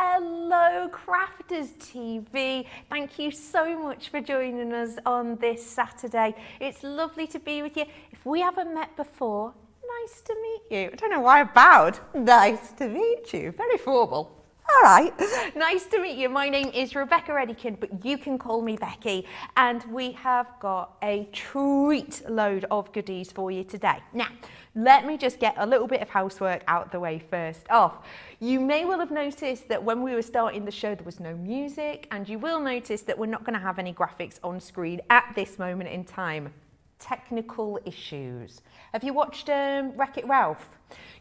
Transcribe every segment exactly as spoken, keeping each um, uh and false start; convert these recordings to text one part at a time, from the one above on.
Hello Crafters T V, thank you so much for joining us on this Saturday. It's lovely to be with you. If we haven't met before, nice to meet you. I don't know why I bowed. Nice to meet you, very formal. All right. Nice to meet you. My name is Rebecca Redican, but you can call me Becky. And we have got a treat load of goodies for you today. Now, let me just get a little bit of housework out the way first off. You may well have noticed that when we were starting the show, there was no music, and you will notice that we're not going to have any graphics on screen at this moment in time. Technical issues. Have you watched um, Wreck-It Ralph?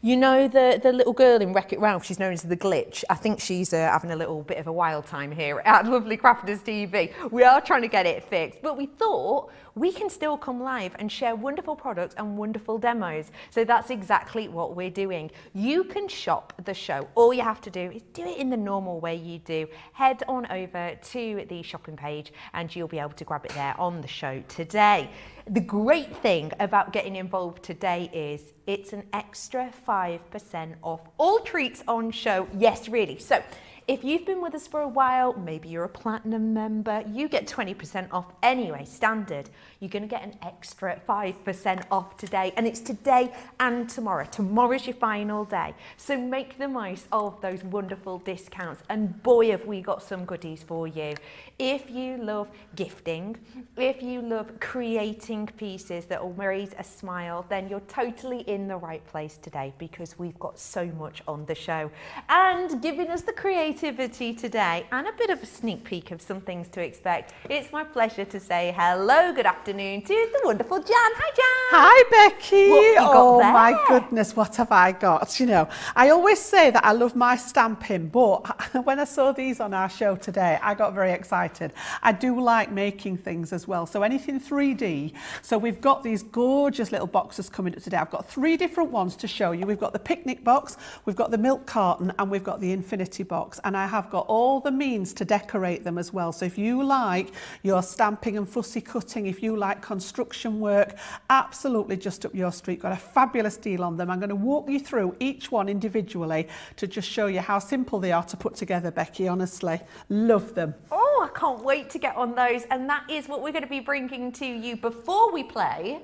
You know the, the little girl in Wreck-It Ralph, she's known as the Glitch. I think she's uh, having a little bit of a wild time here at Lovely Crafters T V. We are trying to get it fixed, but we thought we can still come live and share wonderful products and wonderful demos. So that's exactly what we're doing. You can shop the show. All you have to do is do it in the normal way you do. Head on over to the shopping page and you'll be able to grab it there on the show today. The great thing about getting involved today is it's an extra five percent off all treats on show. Yes, really. So if you've been with us for a while, maybe you're a platinum member, you get twenty percent off anyway, standard. You're going to get an extra five percent off today, and it's today and tomorrow. Tomorrow's your final day. So make the most of those wonderful discounts, and boy, have we got some goodies for you. If you love gifting, if you love creating pieces that will raise a smile, then you're totally in the right place today, because we've got so much on the show. And giving us the creative Creativity today and a bit of a sneak peek of some things to expect, it's my pleasure to say hello, good afternoon to the wonderful Jan. Hi Jan. Hi Becky. What have you got oh there? My goodness, what have I got? You know, I always say that I love my stamping, but when I saw these on our show today, I got very excited. I do like making things as well, so anything three D. So we've got these gorgeous little boxes coming up today. I've got three different ones to show you. We've got the picnic box, we've got the milk carton, and we've got the infinity box. And I have got all the means to decorate them as well. So if you like your stamping and fussy cutting, if you like construction work, absolutely just up your street. Got a fabulous deal on them. I'm going to walk you through each one individually to just show you how simple they are to put together, Becky. Honestly, love them. Oh, I can't wait to get on those. And that is what we're going to be bringing to you before we play.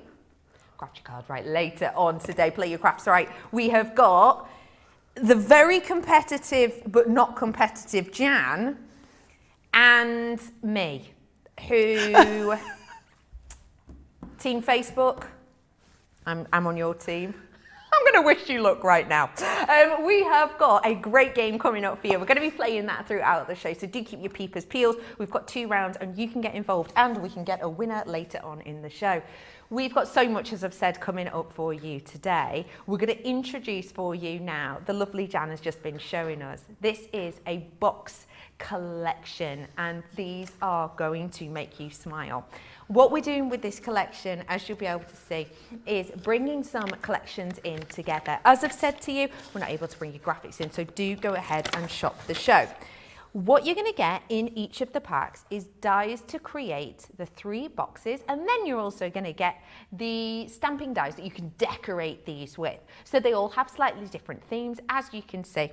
Grab your card right later on today. Play Your Crafts Right. We have got the very competitive but not competitive Jan and me, who team Facebook, I'm, I'm on your team. I'm going to wish you luck right now. Um, we have got a great game coming up for you. We're going to be playing that throughout the show, so do keep your peepers peeled. We've got two rounds and you can get involved, and we can get a winner later on in the show. We've got so much, as I've said, coming up for you today. We're going to introduce for you now, the lovely Jan has just been showing us. This is a box collection, and these are going to make you smile. What we're doing with this collection, as you'll be able to see, is bringing some collections in together. As I've said to you, we're not able to bring your graphics in, so do go ahead and shop the show. What you're going to get in each of the packs is dies to create the three boxes, and then you're also going to get the stamping dies that you can decorate these with. So they all have slightly different themes, as you can see.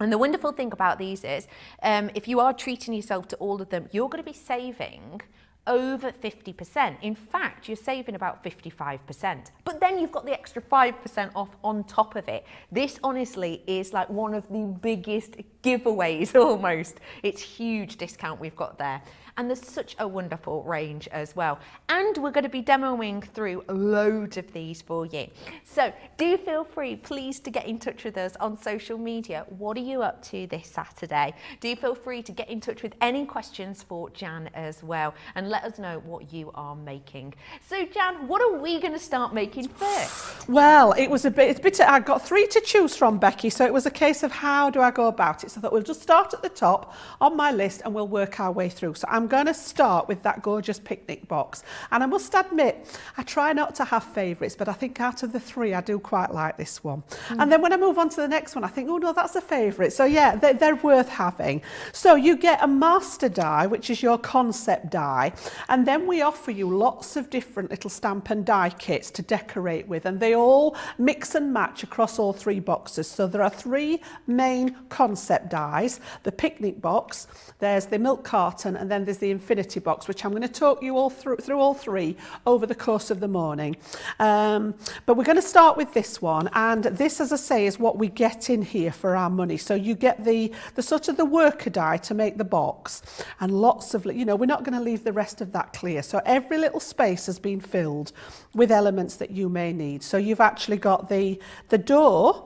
And the wonderful thing about these is, um, if you are treating yourself to all of them, you're going to be saving over fifty percent. In fact, you're saving about fifty-five percent. But then you've got the extra five percent off on top of it. This honestly is like one of the biggest giveaways almost. It's huge discount we've got there. And there's such a wonderful range as well. And we're going to be demoing through loads of these for you. So do feel free, please, to get in touch with us on social media. What are you up to this Saturday? Do feel free to get in touch with any questions for Jan as well. And let us know what you are making. So Jan, what are we going to start making first? Well, it was a bit, it's a bit, I got three to choose from, Becky. So it was a case of how do I go about it? So I thought we'll just start at the top on my list and we'll work our way through. So I'm I'm going to start with that gorgeous picnic box. And I must admit, I try not to have favourites, but I think out of the three, I do quite like this one. Mm. And then when I move on to the next one, I think, oh no, that's a favourite. So yeah, they're, they're worth having. So you get a master die, which is your concept die. And then we offer you lots of different little stamp and die kits to decorate with. And they all mix and match across all three boxes. So there are three main concept dies, the picnic box, there's the milk carton, and then there's the infinity box, which I'm going to talk you all through, through all three over the course of the morning. Um, but we're going to start with this one. And this, as I say, is what we get in here for our money. So you get the, the sort of the worker die to make the box, and lots of, you know, we're not going to leave the rest of that clear. So every little space has been filled with elements that you may need. So you've actually got the, the door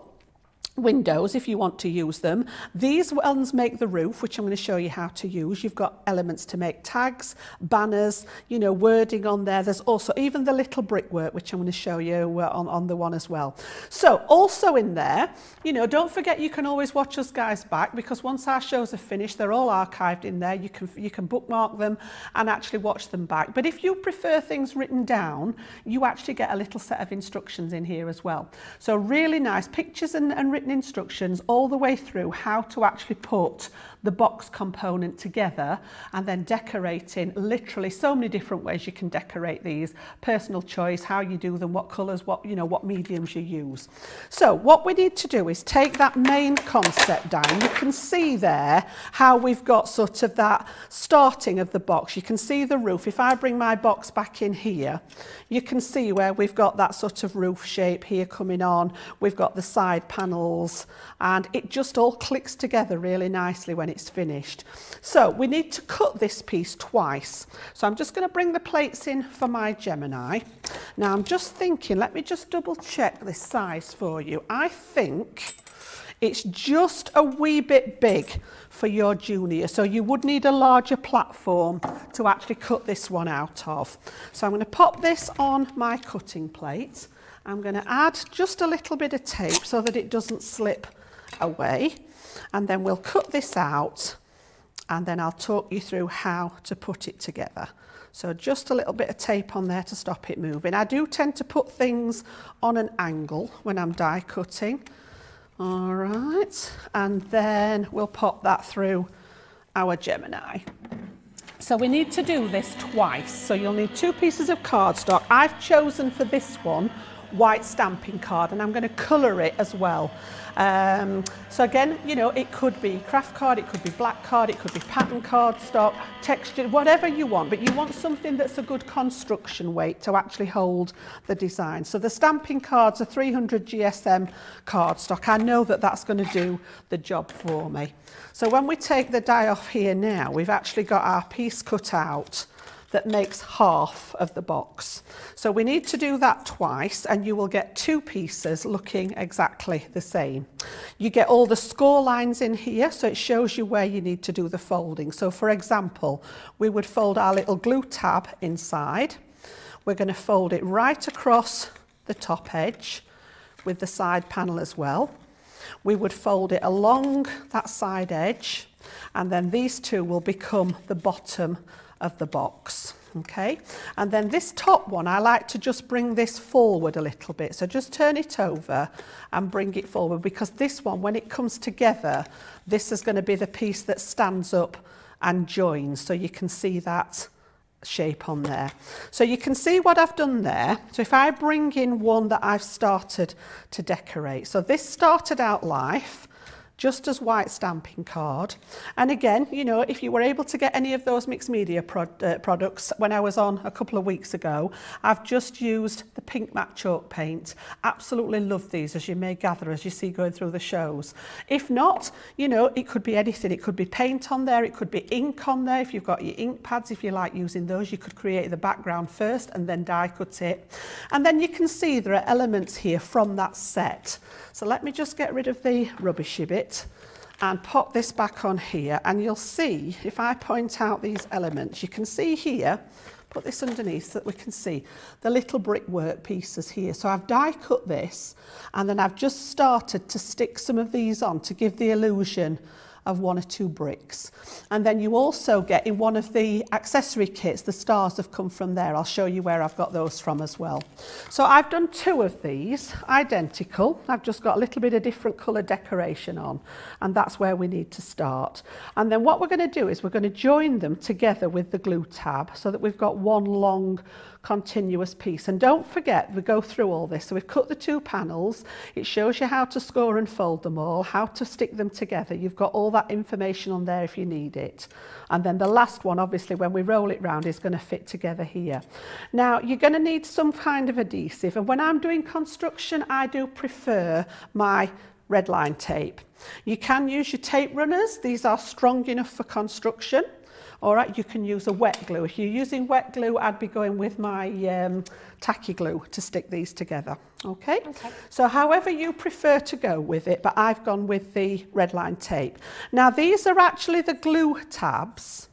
windows if you want to use them. These ones make the roof, which I'm going to show you how to use. You've got elements to make tags, banners, you know, wording on there. There's also even the little brickwork, which I'm going to show you uh, on, on the one as well. So also in there, you know, don't forget you can always watch us guys back, because once our shows are finished, they're all archived in there. You can, you can bookmark them and actually watch them back. But if you prefer things written down, you actually get a little set of instructions in here as well. So really nice pictures and, and written instructions all the way through how to actually put the box component together, and then decorating literally so many different ways you can decorate these, personal choice, how you do them, what colours, what, you know, what mediums you use. So what we need to do is take that main concept down. You can see there how we've got sort of that starting of the box. You can see the roof. If I bring my box back in here, you can see where we've got that sort of roof shape here coming on. We've got the side panel, and it just all clicks together really nicely when it's finished. So we need to cut this piece twice. So I'm just going to bring the plates in for my Gemini. Now I'm just thinking, let me just double check this size for you. I think it's just a wee bit big for your junior, so you would need a larger platform to actually cut this one out of. So I'm going to pop this on my cutting plate. I'm going to add just a little bit of tape so that it doesn't slip away, and then we'll cut this out, and then I'll talk you through how to put it together. So just a little bit of tape on there to stop it moving. I do tend to put things on an angle when I'm die cutting. All right, and then we'll pop that through our Gemini. So we need to do this twice. So you'll need two pieces of cardstock. I've chosen for this one white stamping card, and I'm going to colour it as well. Um, so again, you know, it could be craft card, it could be black card, it could be pattern cardstock, texture, whatever you want, but you want something that's a good construction weight to actually hold the design. So the stamping cards are three hundred G S M cardstock. I know that that's going to do the job for me. So when we take the die off here now, we've actually got our piece cut out that makes half of the box. So we need to do that twice, and you will get two pieces looking exactly the same. You get all the score lines in here, so it shows you where you need to do the folding. So for example, we would fold our little glue tab inside. We're going to fold it right across the top edge with the side panel as well. We would fold it along that side edge, and then these two will become the bottom of the box. Okay, and then this top one, I like to just bring this forward a little bit, so just turn it over and bring it forward, because this one, when it comes together, this is going to be the piece that stands up and joins, so you can see that shape on there. So you can see what I've done there. So if I bring in one that I've started to decorate, so this started out life just as white stamping card. And again, you know, if you were able to get any of those mixed media pro uh, products when I was on a couple of weeks ago, I've just used the pink matte chalk paint. Absolutely love these, as you may gather, as you see going through the shows. If not, you know, it could be anything. It could be paint on there, it could be ink on there. If you've got your ink pads, if you like using those, you could create the background first and then die cut it. And then you can see there are elements here from that set. So let me just get rid of the rubbishy bit and pop this back on here, and you'll see if I point out these elements, you can see here, put this underneath so that we can see the little brickwork pieces here. So I've die cut this, and then I've just started to stick some of these on to give the illusion of one or two bricks. And then you also get in one of the accessory kits, the stars have come from there. I'll show you where I've got those from as well. So I've done two of these, identical. I've just got a little bit of different colour decoration on, and that's where we need to start. And then what we're going to do is we're going to join them together with the glue tab so that we've got one long continuous piece. And don't forget, we go through all this. So we've cut the two panels. It shows you how to score and fold them all, how to stick them together. You've got all that information on there if you need it. And then the last one, obviously, when we roll it round, is going to fit together here. Now, you're going to need some kind of adhesive. And when I'm doing construction, I do prefer my red line tape. You can use your tape runners. These are strong enough for construction. All right, you can use a wet glue. If you're using wet glue, I'd be going with my um, tacky glue to stick these together. Okay? Okay. So however you prefer to go with it, but I've gone with the red line tape. Now these are actually the glue tabs,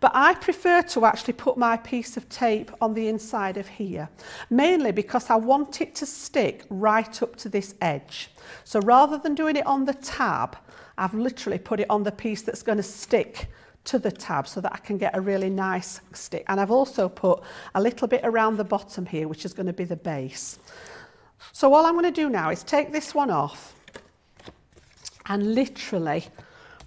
but I prefer to actually put my piece of tape on the inside of here, mainly because I want it to stick right up to this edge. So rather than doing it on the tab, I've literally put it on the piece that's going to stick to the tab so that I can get a really nice stick. And I've also put a little bit around the bottom here, which is going to be the base. So all I'm going to do now is take this one off and literally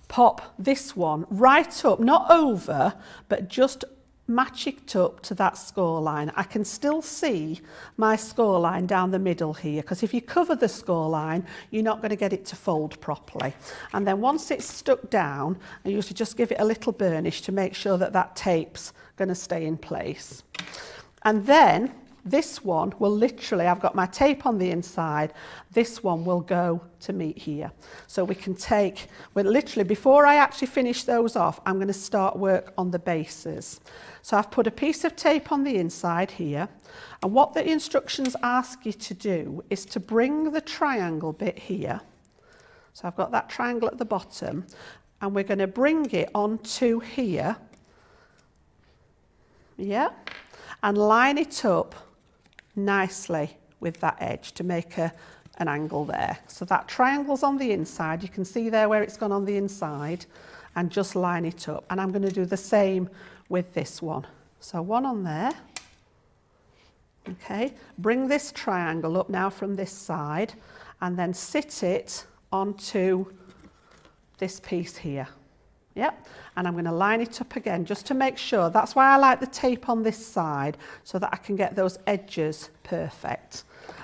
pop this one right up, not over, but just match it up to that score line. I can still see my score line down the middle here, because if you cover the score line, you're not going to get it to fold properly. And then once it's stuck down, I usually just give it a little burnish to make sure that that tape's going to stay in place. And then this one will literally, I've got my tape on the inside, this one will go to meet here. So we can take, well, literally before I actually finish those off, I'm going to start work on the bases. So I've put a piece of tape on the inside here, and what the instructions ask you to do is to bring the triangle bit here. So I've got that triangle at the bottom, and we're going to bring it onto here, yeah, and line it up nicely with that edge to make a, an angle there. So that triangle's on the inside, you can see there where it's gone on the inside, and just line it up. And I'm going to do the same with this one. So one on there, okay, bring this triangle up now from this side, and then sit it onto this piece here. Yep, and I'm going to line it up again just to make sure. That's why I like the tape on this side, so that I can get those edges perfect.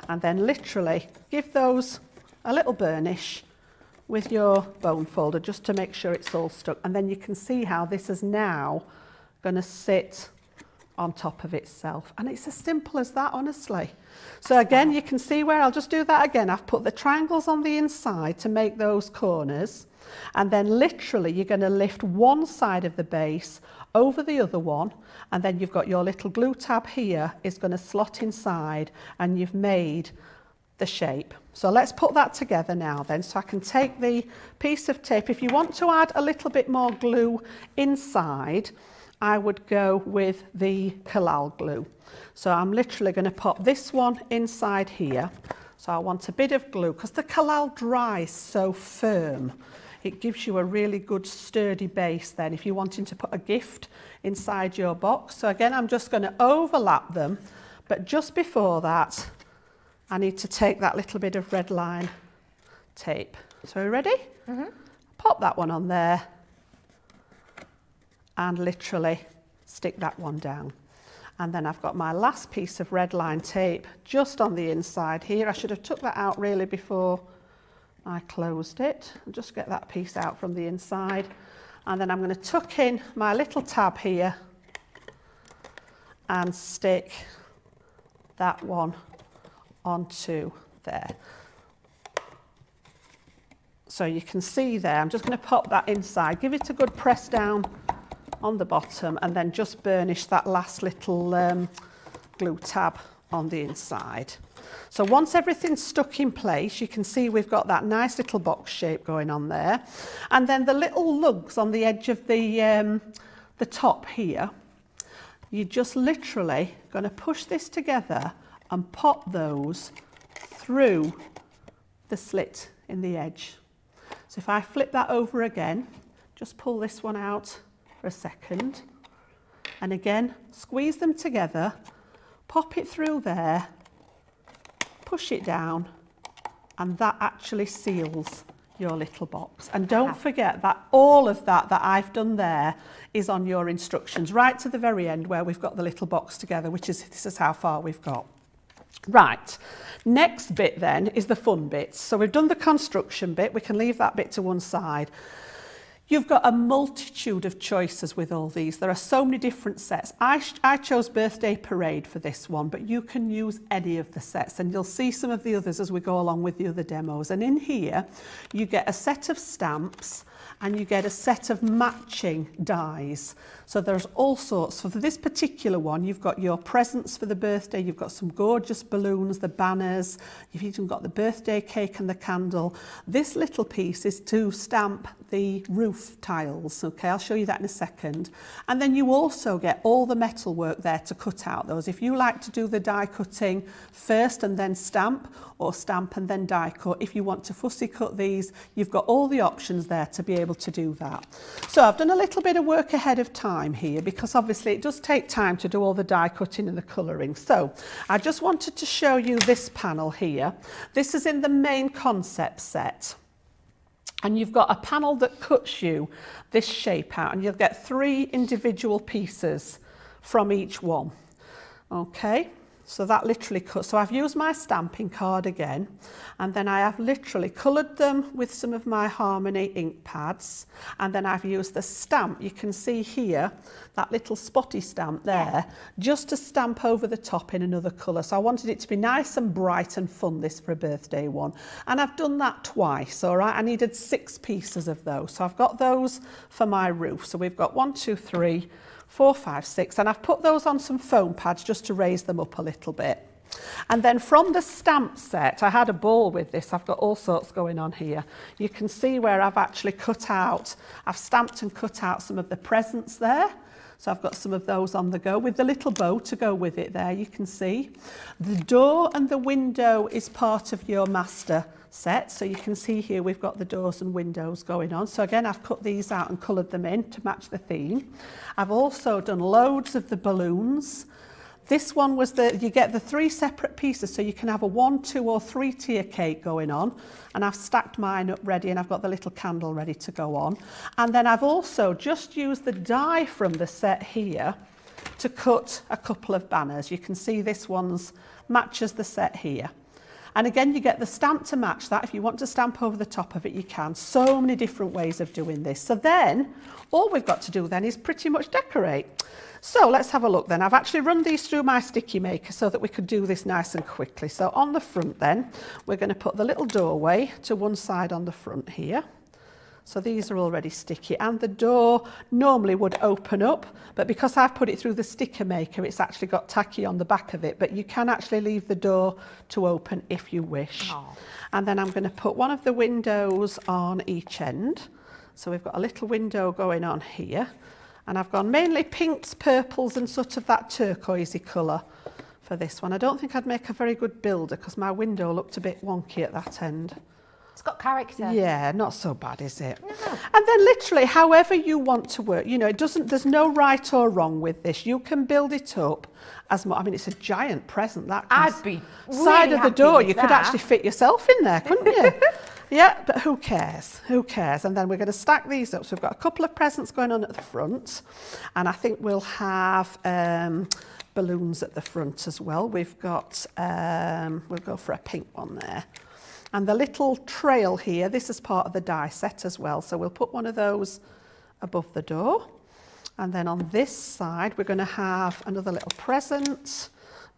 And then literally give those a little burnish with your bone folder just to make sure it's all stuck. And then you can see how this is now going to sit on top of itself. And it's as simple as that, honestly. So again, you can see where I'll just do that again. I've put the triangles on the inside to make those corners. And then literally you're going to lift one side of the base over the other one, and then you've got your little glue tab here is going to slot inside, and you've made the shape. So let's put that together now then. So I can take the piece of tape. If you want to add a little bit more glue inside, I would go with the Kalal glue. So I'm literally going to pop this one inside here. So I want a bit of glue, because the Kalal dries so firm. It gives you a really good sturdy base then if you're wanting to put a gift inside your box. So again, I'm just going to overlap them, but just before that, I need to take that little bit of red line tape. So are you ready? Mm-hmm. Pop that one on there and literally stick that one down. And then I've got my last piece of red line tape just on the inside here. I should have took that out really before I closed it. I'll just get that piece out from the inside, and then I'm going to tuck in my little tab here and stick that one onto there. So you can see there, I'm just going to pop that inside, give it a good press down on the bottom, and then just burnish that last little um, glue tab on the inside. So once everything's stuck in place, you can see we've got that nice little box shape going on there. And then the little lugs on the edge of the, um, the top here, you're just literally going to push this together and pop those through the slit in the edge. So if I flip that over again, just pull this one out for a second, and again, squeeze them together, pop it through there, push it down, and that actually seals your little box. And don't forget that all of that that I've done there is on your instructions, right to the very end where we've got the little box together, which is, this is how far we've got. Right, next bit then is the fun bits. So we've done the construction bit, we can leave that bit to one side. You've got a multitude of choices with all these. There are so many different sets. I, I chose Birthday Parade for this one, but you can use any of the sets, and you'll see some of the others as we go along with the other demos. And in here, you get a set of stamps and you get a set of matching dies. So there's all sorts. So for this particular one, you've got your presents for the birthday, you've got some gorgeous balloons, the banners, you've even got the birthday cake and the candle. This little piece is to stamp the roof tiles. Okay, I'll show you that in a second. And then you also get all the metal work there to cut out those. If you like to do the die cutting first and then stamp, or stamp and then die cut, if you want to fussy cut these, you've got all the options there to be able to do that. So I've done a little bit of work ahead of time here, because obviously it does take time to do all the die cutting and the colouring. So I just wanted to show you this panel here. This is in the main concept set. And you've got a panel that cuts you this shape out, and you'll get three individual pieces from each one. Okay, so that literally cuts. So I've used my stamping card again, and then I have literally coloured them with some of my Harmony ink pads, and then I've used the stamp. You can see here, that little spotty stamp there, just to stamp over the top in another colour. So I wanted it to be nice and bright and fun, this, for a birthday one. And I've done that twice, all right? I needed six pieces of those. So I've got those for my roof. So we've got one, two, three, four, five, six, and I've put those on some foam pads just to raise them up a little bit. And then from the stamp set, I had a ball with this. I've got all sorts going on here. You can see where I've actually cut out, I've stamped and cut out some of the presents there. So I've got some of those on the go with the little bow to go with it there, you can see. The door and the window is part of your master set. So you can see here we've got the doors and windows going on. So again, I've cut these out and coloured them in to match the theme. I've also done loads of the balloons. This one was the, you get the three separate pieces, so you can have a one, two or three tier cake going on. And I've stacked mine up ready, and I've got the little candle ready to go on. And then I've also just used the die from the set here to cut a couple of banners. You can see this one's matches the set here. And again, you get the stamp to match that. If you want to stamp over the top of it, you can. So many different ways of doing this. So then, all we've got to do then is pretty much decorate. So let's have a look then. I've actually run these through my sticky maker so that we could do this nice and quickly. So on the front then, we're going to put the little doorway to one side on the front here. So these are already sticky, and the door normally would open up, but because I've put it through the sticker maker, it's actually got tacky on the back of it, but you can actually leave the door to open if you wish. Aww. And then I'm going to put one of the windows on each end. So we've got a little window going on here, and I've gone mainly pinks, purples and sort of that turquoisey colour for this one. I don't think I'd make a very good builder because my window looked a bit wonky at that end. It's got character. Yeah, not so bad, is it? No. And then literally, however you want to work, you know, it doesn't, there's no right or wrong with this. You can build it up as much. I mean, it's a giant present. That I'd be really side of the door, you that. could actually fit yourself in there, couldn't you? Yeah, but who cares? Who cares? And then we're going to stack these up. So we've got a couple of presents going on at the front, and I think we'll have um, balloons at the front as well. We've got, um, we'll go for a pink one there. And the little trail here, this is part of the die set as well. So we'll put one of those above the door. And then on this side, we're going to have another little present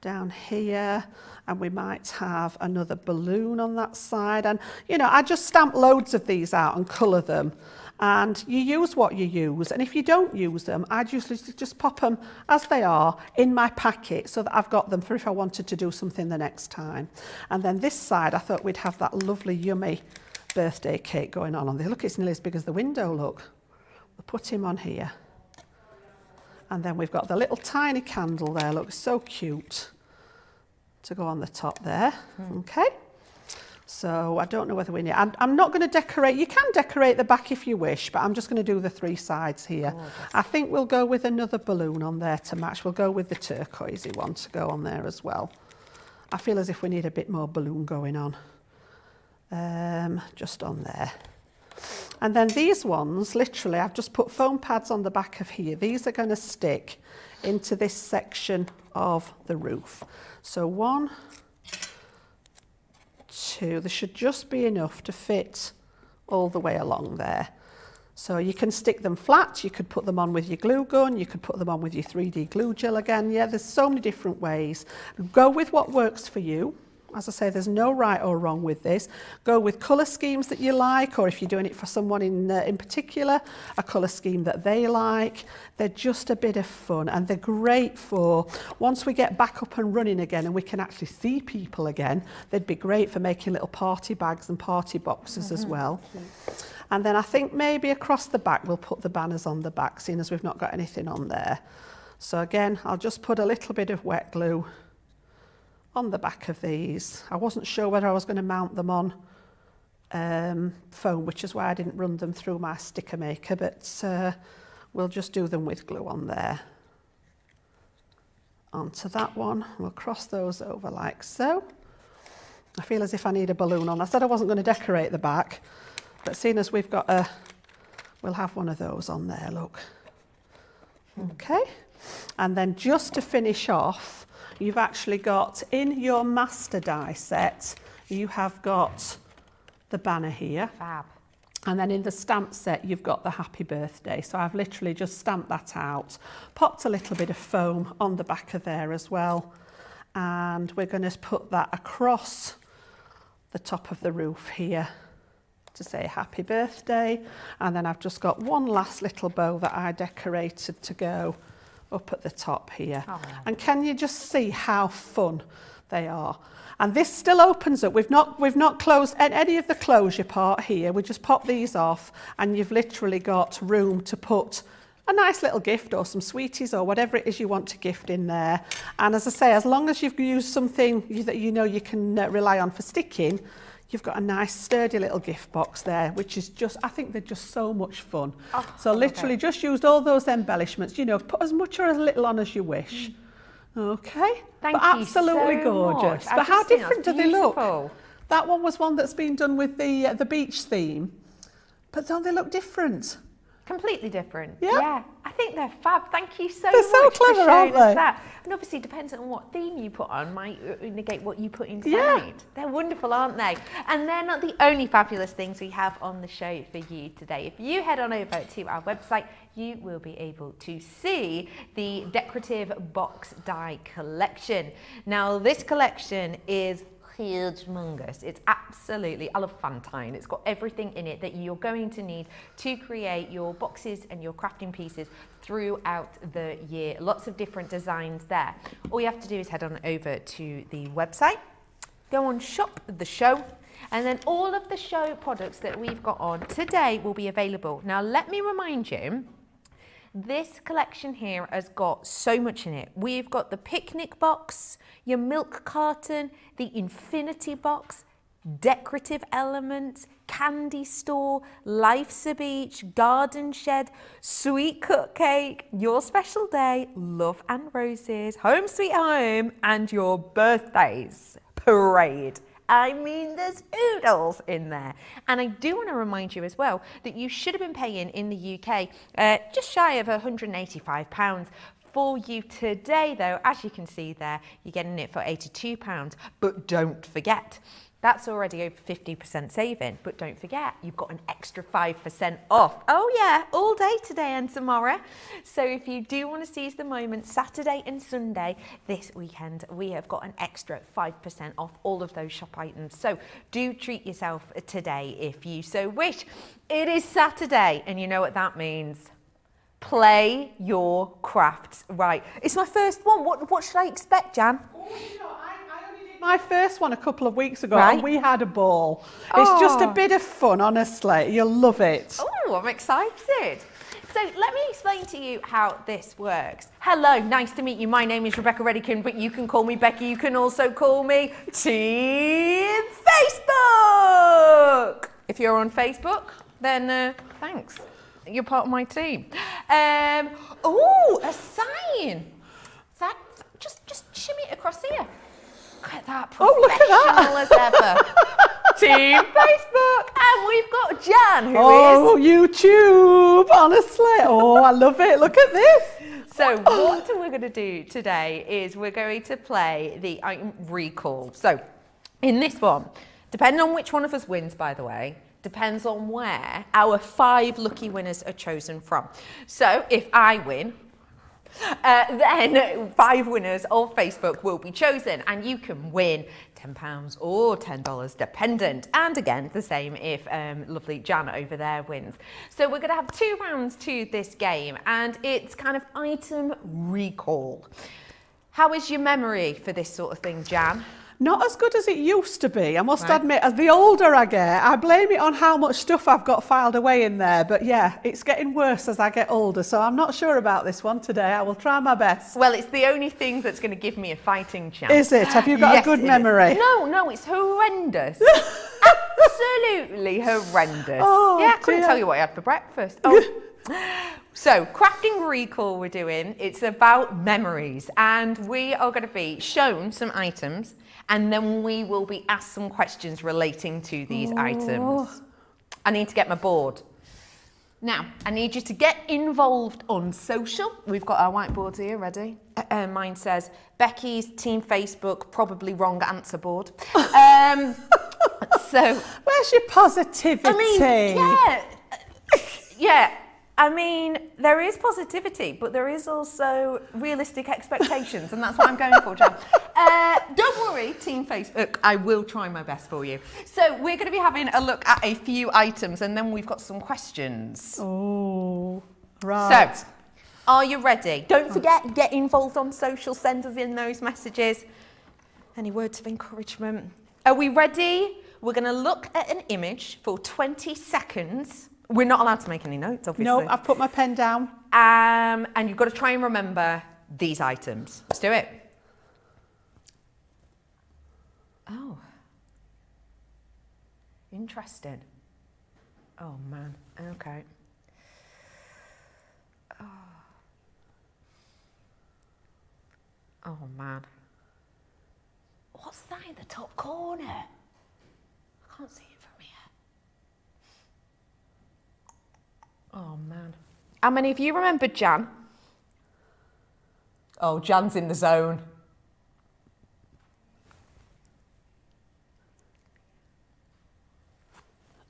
down here. And we might have another balloon on that side. And, you know, I just stamp loads of these out and colour them. And you use what you use. And if you don't use them, I'd usually just pop them as they are in my packet so that I've got them for if I wanted to do something the next time. And then this side, I thought we'd have that lovely, yummy birthday cake going on on there. Look, it's nearly as big as the window, look. We'll put him on here. And then we've got the little tiny candle there, look, so cute, to go on the top there, mm. okay? So I don't know whether we need, I'm, I'm not going to decorate, you can decorate the back if you wish, but I'm just going to do the three sides here. Gorgeous. I think we'll go with another balloon on there to match. We'll go with the turquoisey one to go on there as well. I feel as if we need a bit more balloon going on, um, just on there. And then these ones, literally, I've just put foam pads on the back of here. These are going to stick into this section of the roof. So one, two, there should just be enough to fit all the way along there. So you can stick them flat, you could put them on with your glue gun, you could put them on with your three D glue gel again. Yeah, there's so many different ways. Go with what works for you. As I say, there's no right or wrong with this. Go with colour schemes that you like, or if you're doing it for someone in, uh, in particular, a colour scheme that they like. They're just a bit of fun, and they're great for, once we get back up and running again and we can actually see people again, they'd be great for making little party bags and party boxes mm-hmm. as well. Okay. And then I think maybe across the back, we'll put the banners on the back, seeing as we've not got anything on there. So again, I'll just put a little bit of wet glue on the back of these. I wasn't sure whether I was going to mount them on um, foam, which is why I didn't run them through my sticker maker, but uh, we'll just do them with glue on there. Onto that one, we'll cross those over like so. I feel as if I need a balloon on. I said I wasn't going to decorate the back, but seeing as we've got a, we'll have one of those on there, look. Okay, and then just to finish off, you've actually got, in your master die set, you have got the banner here. Fab. And then in the stamp set, you've got the happy birthday. So I've literally just stamped that out, popped a little bit of foam on the back of there as well. And we're going to put that across the top of the roof here to say happy birthday. And then I've just got one last little bow that I decorated to go up at the top here. Oh, wow. And can you just see how fun they are? And this still opens up. We've not we've not closed any of the closure part here. We just pop these off and you've literally got room to put a nice little gift or some sweeties or whatever it is you want to gift in there. And as I say, as long as you've used something that you know you can rely on for sticking, you've got a nice sturdy little gift box there, which is just, I think they're just so much fun. Oh, so literally okay. just used all those embellishments, you know, put as much or as little on as you wish. Okay, thank but you absolutely so gorgeous. Much. But how different do they look? That one was one that's been done with the, uh, the beach theme, but don't they look different? Completely different. Yeah. yeah. I think they're fab. Thank you so they're much so clever, for showing aren't us they? That. And obviously, depends on what theme you put on, might negate what you put inside. Yeah. They're wonderful, aren't they? And they're not the only fabulous things we have on the show for you today. If you head on over to our website, you will be able to see the decorative box die collection. Now, this collection is humongous. It's absolutely elephantine. It's got everything in it that you're going to need to create your boxes and your crafting pieces throughout the year. Lots of different designs there. All you have to do is head on over to the website, go on Shop the Show, and then all of the show products that we've got on today will be available. Now, let me remind you, this collection here has got so much in it. We've got the picnic box, your milk carton, the infinity box, decorative elements, candy store, life's a beach, garden shed, sweet cupcake, your special day, love and roses, home sweet home, and your birthdays parade. I mean, there's oodles in there. And I do want to remind you as well that you should have been paying in the U K uh, just shy of one hundred and eighty-five pounds. For you today though, as you can see there, you're getting it for eighty-two pounds. But don't forget, that's already over fifty percent saving. But don't forget, you've got an extra five percent off. Oh yeah, all day today and tomorrow. So if you do want to seize the moment, Saturday and Sunday this weekend, we have got an extra five percent off all of those shop items. So do treat yourself today if you so wish. It is Saturday, and you know what that means. Play your crafts right. It's my first one. What, what should I expect, Jan? Oh, you know, I my first one a couple of weeks ago, right. and we had a ball. Oh. It's just a bit of fun, honestly. You'll love it. Oh, I'm excited. So let me explain to you how this works. Hello, nice to meet you. My name is Rebecca Redican, but you can call me Becky. You can also call me Team Facebook. If you're on Facebook, then uh, thanks. You're part of my team. Um, oh, a sign. That just just shimmy it across here. Look at that, professional oh, look at that. As ever. Team Facebook, and we've got Jan, who oh, is... Oh, YouTube, honestly. Oh, I love it. Look at this. So what we're going to do today is we're going to play the item recall. So in this one, depending on which one of us wins, by the way, depends on where our five lucky winners are chosen from. So if I win, uh, then five winners on Facebook will be chosen, and you can win ten pounds or ten dollars dependent. And again, the same if um, lovely Jan over there wins. So we're going to have two rounds to this game, and it's kind of item recall. How is your memory for this sort of thing, Jan? Not as good as it used to be, I must right. admit. As the older I get, I blame it on how much stuff I've got filed away in there. But yeah, it's getting worse as I get older, so I'm not sure about this one today. I will try my best. Well, it's the only thing that's going to give me a fighting chance. Is it? Have you got yes, a good memory? Is. No, no, it's horrendous. Absolutely horrendous. Oh, yeah, I couldn't dear. tell you what I had for breakfast. Oh. So, crafting recall we're doing, it's about memories, and we are going to be shown some items, and then we will be asked some questions relating to these oh. items. I need to get my board. Now, I need you to get involved on social. We've got our whiteboards here ready. Uh, mine says, Becky's Team Facebook, probably wrong answer board. um, so, where's your positivity? I mean, yeah, yeah. I mean, there is positivity, but there is also realistic expectations, and that's what I'm going for, Jan. Uh, don't worry, Team Facebook, I will try my best for you. So we're going to be having a look at a few items, and then we've got some questions. Oh, right. So, are you ready? Don't forget, get involved on social, send us in those messages. Any words of encouragement? Are we ready? We're going to look at an image for twenty seconds. We're not allowed to make any notes, obviously. No, I've put my pen down. Um, and you've got to try and remember these items. Let's do it. Oh. Interesting. Oh, man. Okay. Oh, oh man. What's that in the top corner? I can't see it. Oh, man. How many of you remember Jan? Oh, Jan's in the zone.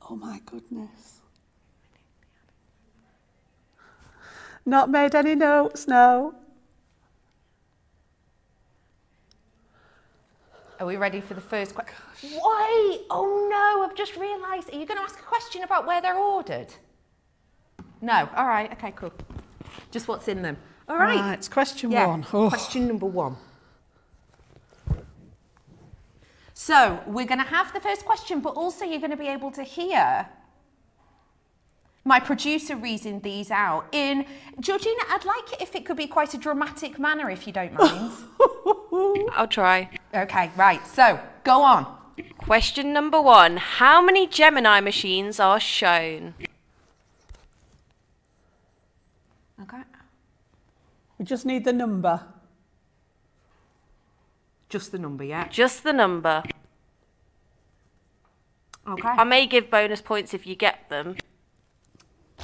Oh, my goodness. Not made any notes, no. Are we ready for the first question? Why? Oh, no, I've just realised. Are you going to ask a question about where they're ordered? No. All right. Okay, cool. Just what's in them. All right. All right, it's question yeah. one. Oh. Question number one. So we're going to have the first question, but also you're going to be able to hear my producer reading these out. In Georgina, I'd like it if it could be quite a dramatic manner, if you don't mind. I'll try. Okay, right. So go on. Question number one. How many Gemini machines are shown? Okay. We just need the number. Just the number, yeah? Just the number. Okay. I may give bonus points if you get them. Oh,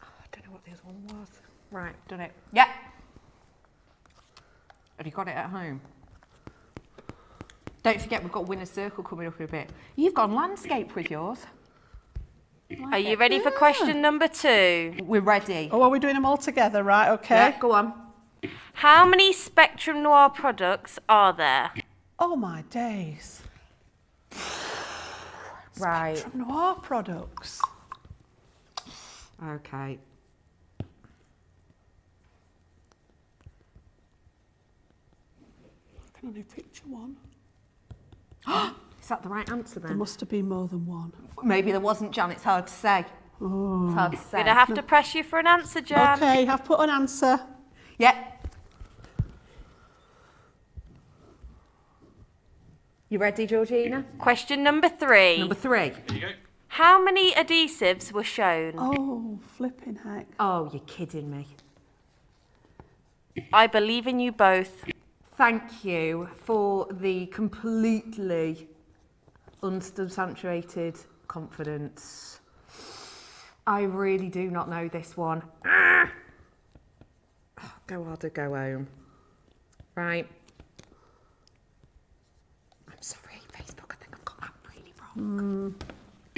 I don't know what the other one was. Right, done it. Yeah. Have you got it at home? Don't forget, we've got Winner's Circle coming up in a bit. You've gone landscape with yours. Like are you it. ready for question number two? We're ready. Oh, are we doing them all together, right? Okay. Yeah, go on. How many Spectrum Noir products are there? Oh, my days. Right. Spectrum Noir products. Okay. I can only picture one. Is that the right answer then? There must have been more than one. Maybe there wasn't, Jan, it's hard to say. Oh. It's hard to say. I'm going to have to press you for an answer, Jan. Okay, I've put an answer. Yep. You ready, Georgina? Question number three. Number three. Here you go. How many adhesives were shown? Oh, flipping heck. Oh, you're kidding me. I believe in you both. Thank you for the completely unsubstantiated confidence. I really do not know this one. Ah! Oh, go harder, go home. Right. I'm sorry, Facebook, I think I've got that really wrong. Mm.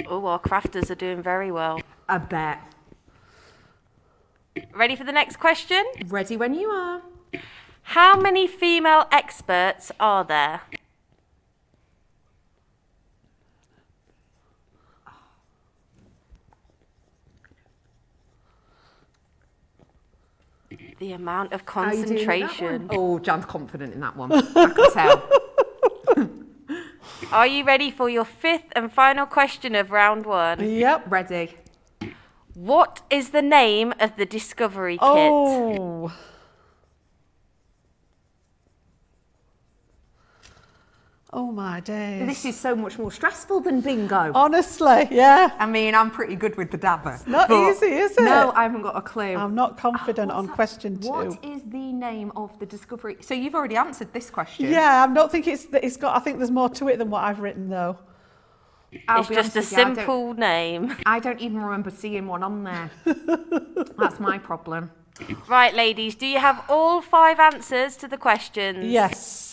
Oh, our crafters are doing very well. I bet. Ready for the next question? Ready when you are. How many female experts are there? The amount of concentration. Oh, Jan's confident in that one. I can tell. Are you ready for your fifth and final question of round one? Yep. Ready. What is the name of the discovery kit? Oh. Oh my days. This is so much more stressful than bingo. Honestly, yeah. I mean, I'm pretty good with the dabber. It's not easy, is it? No, I haven't got a clue. I'm not confident oh, on that? question two. What is the name of the discovery? So you've already answered this question. Yeah, I don't think it's, it's got, I think there's more to it than what I've written though. I'll it's just a simple you, I name. I don't even remember seeing one on there. That's my problem. Right, ladies, do you have all five answers to the questions? Yes.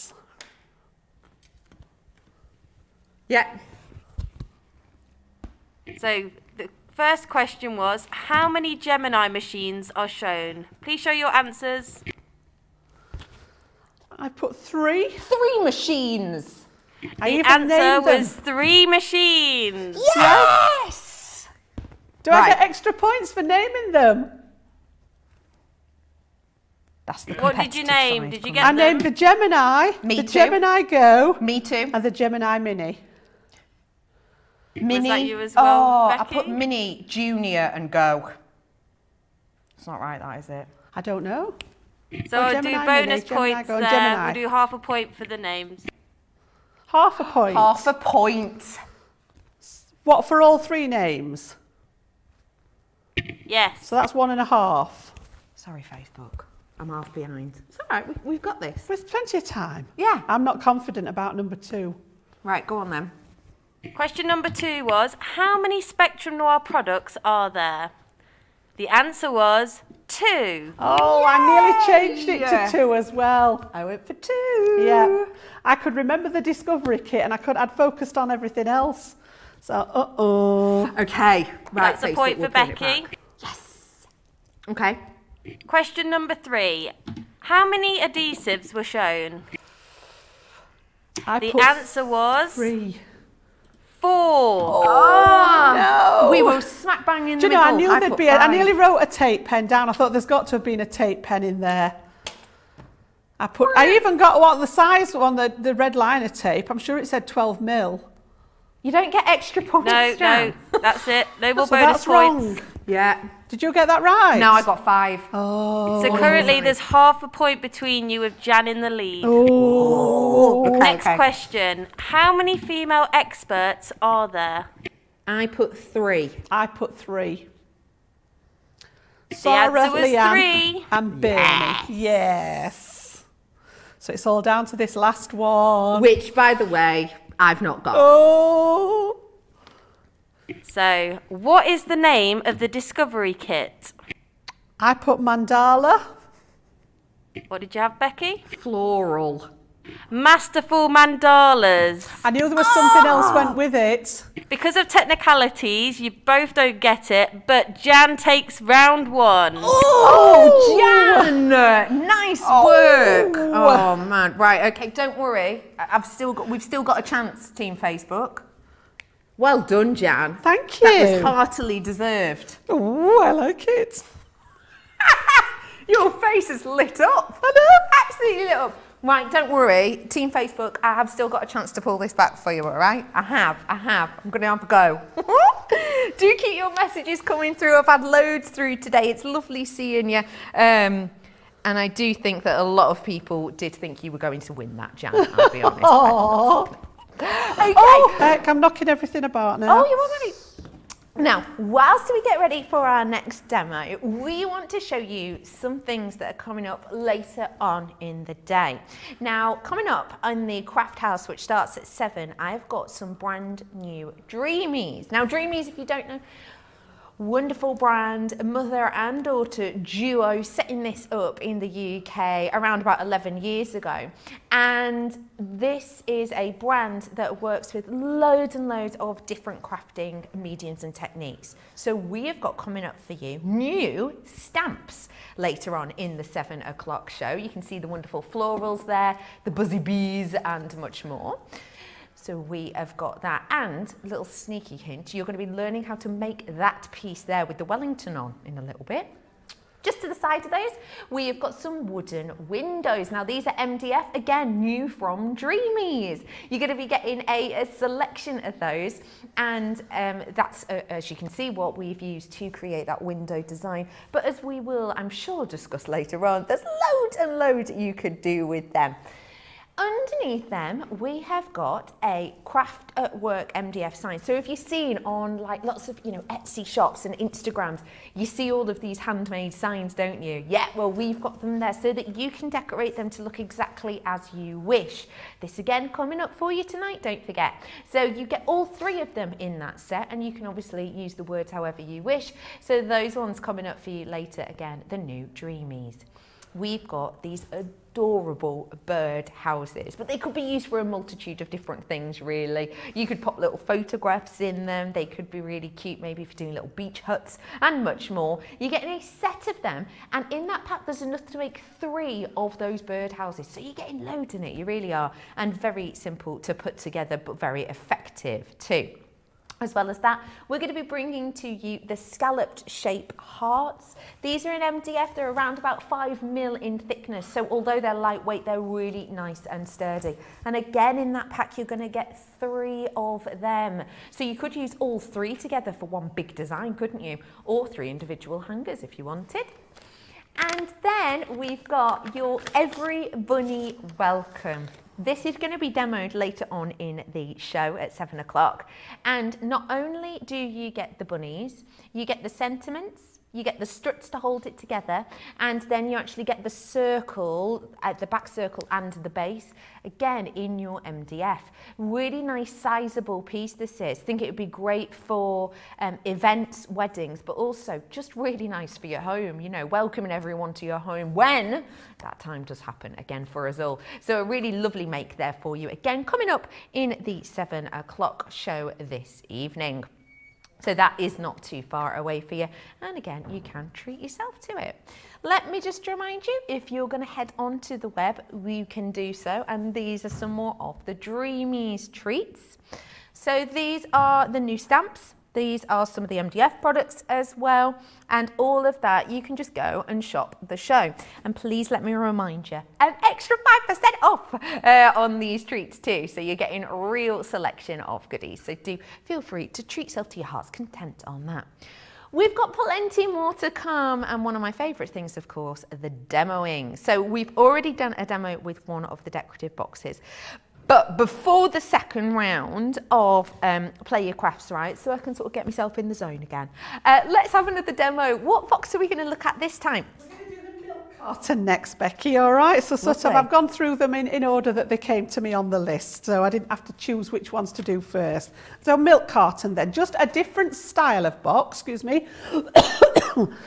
Yeah. So the first question was, how many Gemini machines are shown? Please show your answers. I put three. Three machines. The I even answer was them. three machines. Yes! Yep. Do right. I get extra points for naming them? That's the what did you name? Side. Did you get I them? named the Gemini, Me the too. Gemini Go, Me too. and the Gemini Mini. Mini, was that you as well, oh, Becky? I put Mini, Junior and Go. It's not right, that is it? I don't know. So oh, I'll Gemini do bonus Mini, points Gemini there. We'll do half a point for the names. Half a point? Half a point. What, for all three names? Yes. So that's one and a half. Sorry, Facebook. I'm half behind. It's all right, we, we've got this. There's plenty of time. Yeah. I'm not confident about number two. Right, go on then. Question number two was, how many Spectrum Noir products are there? The answer was two. Oh, yay! I nearly changed it yeah. to two as well. I went for two. Yeah. I could remember the discovery kit and I could, I'd focused on everything else. So, uh-oh. Okay. Right, That's so a point for we'll Becky. Yes. Okay. Question number three. How many adhesives were shown? I the answer was... Three. Four. Oh, oh no. We were smack bang in the middle. Do you know, I knew there'd be a, I nearly wrote a tape pen down. I thought there's got to have been a tape pen in there. I put, I even got what the size one, the, the red liner tape. I'm sure it said twelve mil. You don't get extra points, No, Jan. no, that's it. No more so bonus that's points. Wrong. Yeah. Did you get that right? No, I got five. Oh. So currently oh there's half a point between you with Jan in the lead. Oh. Okay, Next okay. question. How many female experts are there? I put three. I put three. The Sarah, answer was Leanne, three. And Bernie. Yes. yes. So it's all down to this last one. Which, by the way, I've not got. Oh. So, what is the name of the discovery kit? I put mandala. What did you have, Becky? Floral. Masterful mandalas. I knew there was something oh. else went with it. Because of technicalities, you both don't get it, but Jan takes round one. Oh, Jan! Nice oh. work. Oh man. Right, okay, don't worry. I've still got we've still got a chance, Team Facebook. Well done, Jan. Thank you. That was heartily deserved. Oh, I like it. Your face is lit up. I know. Absolutely lit up. Right, don't worry, Team Facebook, I have still got a chance to pull this back for you, all right? I have, I have. I'm going to have a go. Do keep your messages coming through. I've had loads through today. It's lovely seeing you. Um, and I do think that a lot of people did think you were going to win that, Jan, I'll be honest. Aww. Okay. Oh, heck, I'm knocking everything about now. Oh, you are right. Now, whilst we get ready for our next demo, we want to show you some things that are coming up later on in the day. Now, coming up in the craft house, which starts at seven, I've got some brand new Dreamies. Now, Dreamies, if you don't know, wonderful brand, mother and daughter duo, setting this up in the U K around about eleven years ago. And this is a brand that works with loads and loads of different crafting mediums and techniques. So we have got coming up for you new stamps later on in the seven o'clock show. You can see the wonderful florals there, the buzzy bees and much more. So we have got that, and a little sneaky hint, you're going to be learning how to make that piece there with the Wellington on in a little bit. Just to the side of those, we have got some wooden windows. Now these are M D F, again, new from Dreamies. You're going to be getting a, a selection of those, and um, that's, uh, as you can see, what we've used to create that window design. But as we will, I'm sure, discuss later on, there's loads and loads you could do with them. Underneath them, we have got a craft at work M D F sign. So if you've seen on like lots of, you know, Etsy shops and Instagrams, you see all of these handmade signs, don't you? Yeah, well, we've got them there so that you can decorate them to look exactly as you wish. This again coming up for you tonight, don't forget. So you get all three of them in that set, and you can obviously use the words however you wish. So those ones coming up for you later, again, the new Dreamies. We've got these adorable bird houses, but they could be used for a multitude of different things, really. You could pop little photographs in them. They could be really cute, maybe for doing little beach huts and much more. You're getting a set of them, and in that pack there's enough to make three of those bird houses. So you're getting loads in it, you really are, and very simple to put together, but very effective too. As well as that, we're going to be bringing to you the scalloped shape hearts. These are in M D F, they're around about five mil in thickness, so although they're lightweight, they're really nice and sturdy. And again, in that pack, you're going to get three of them. So you could use all three together for one big design, couldn't you? Or three individual hangers if you wanted. And then we've got your Every Bunny Welcome. This is going to be demoed later on in the show at seven o'clock. And not only do you get the bunnies, you get the sentiments, you get the struts to hold it together, and then you actually get the circle, at the back circle and the base, again in your M D F. Really nice, sizable piece this is. I think it would be great for um, events, weddings, but also just really nice for your home, you know, welcoming everyone to your home when that time does happen again for us all. So a really lovely make there for you, again coming up in the seven o'clock show this evening. So that is not too far away for you. And again, you can treat yourself to it. Let me just remind you, if you're going to head onto the web, you can do so. And these are some more of the Dreamies treats. So these are the new stamps. These are some of the M D F products as well. And all of that, you can just go and shop the show. And please let me remind you, an extra five percent off uh, on these treats too. So you're getting a real selection of goodies. So do feel free to treat yourself to your heart's content on that. We've got plenty more to come, and one of my favourite things, of course, the demoing. So we've already done a demo with one of the decorative boxes. But before the second round of um, Play Your Crafts Right, so I can sort of get myself in the zone again, uh, let's have another demo. What box are we going to look at this time? We're going to do the milk carton next, Becky, all right? So sort of, I've gone through them in, in order that they came to me on the list, so I didn't have to choose which ones to do first. So milk carton then, just a different style of box, excuse me.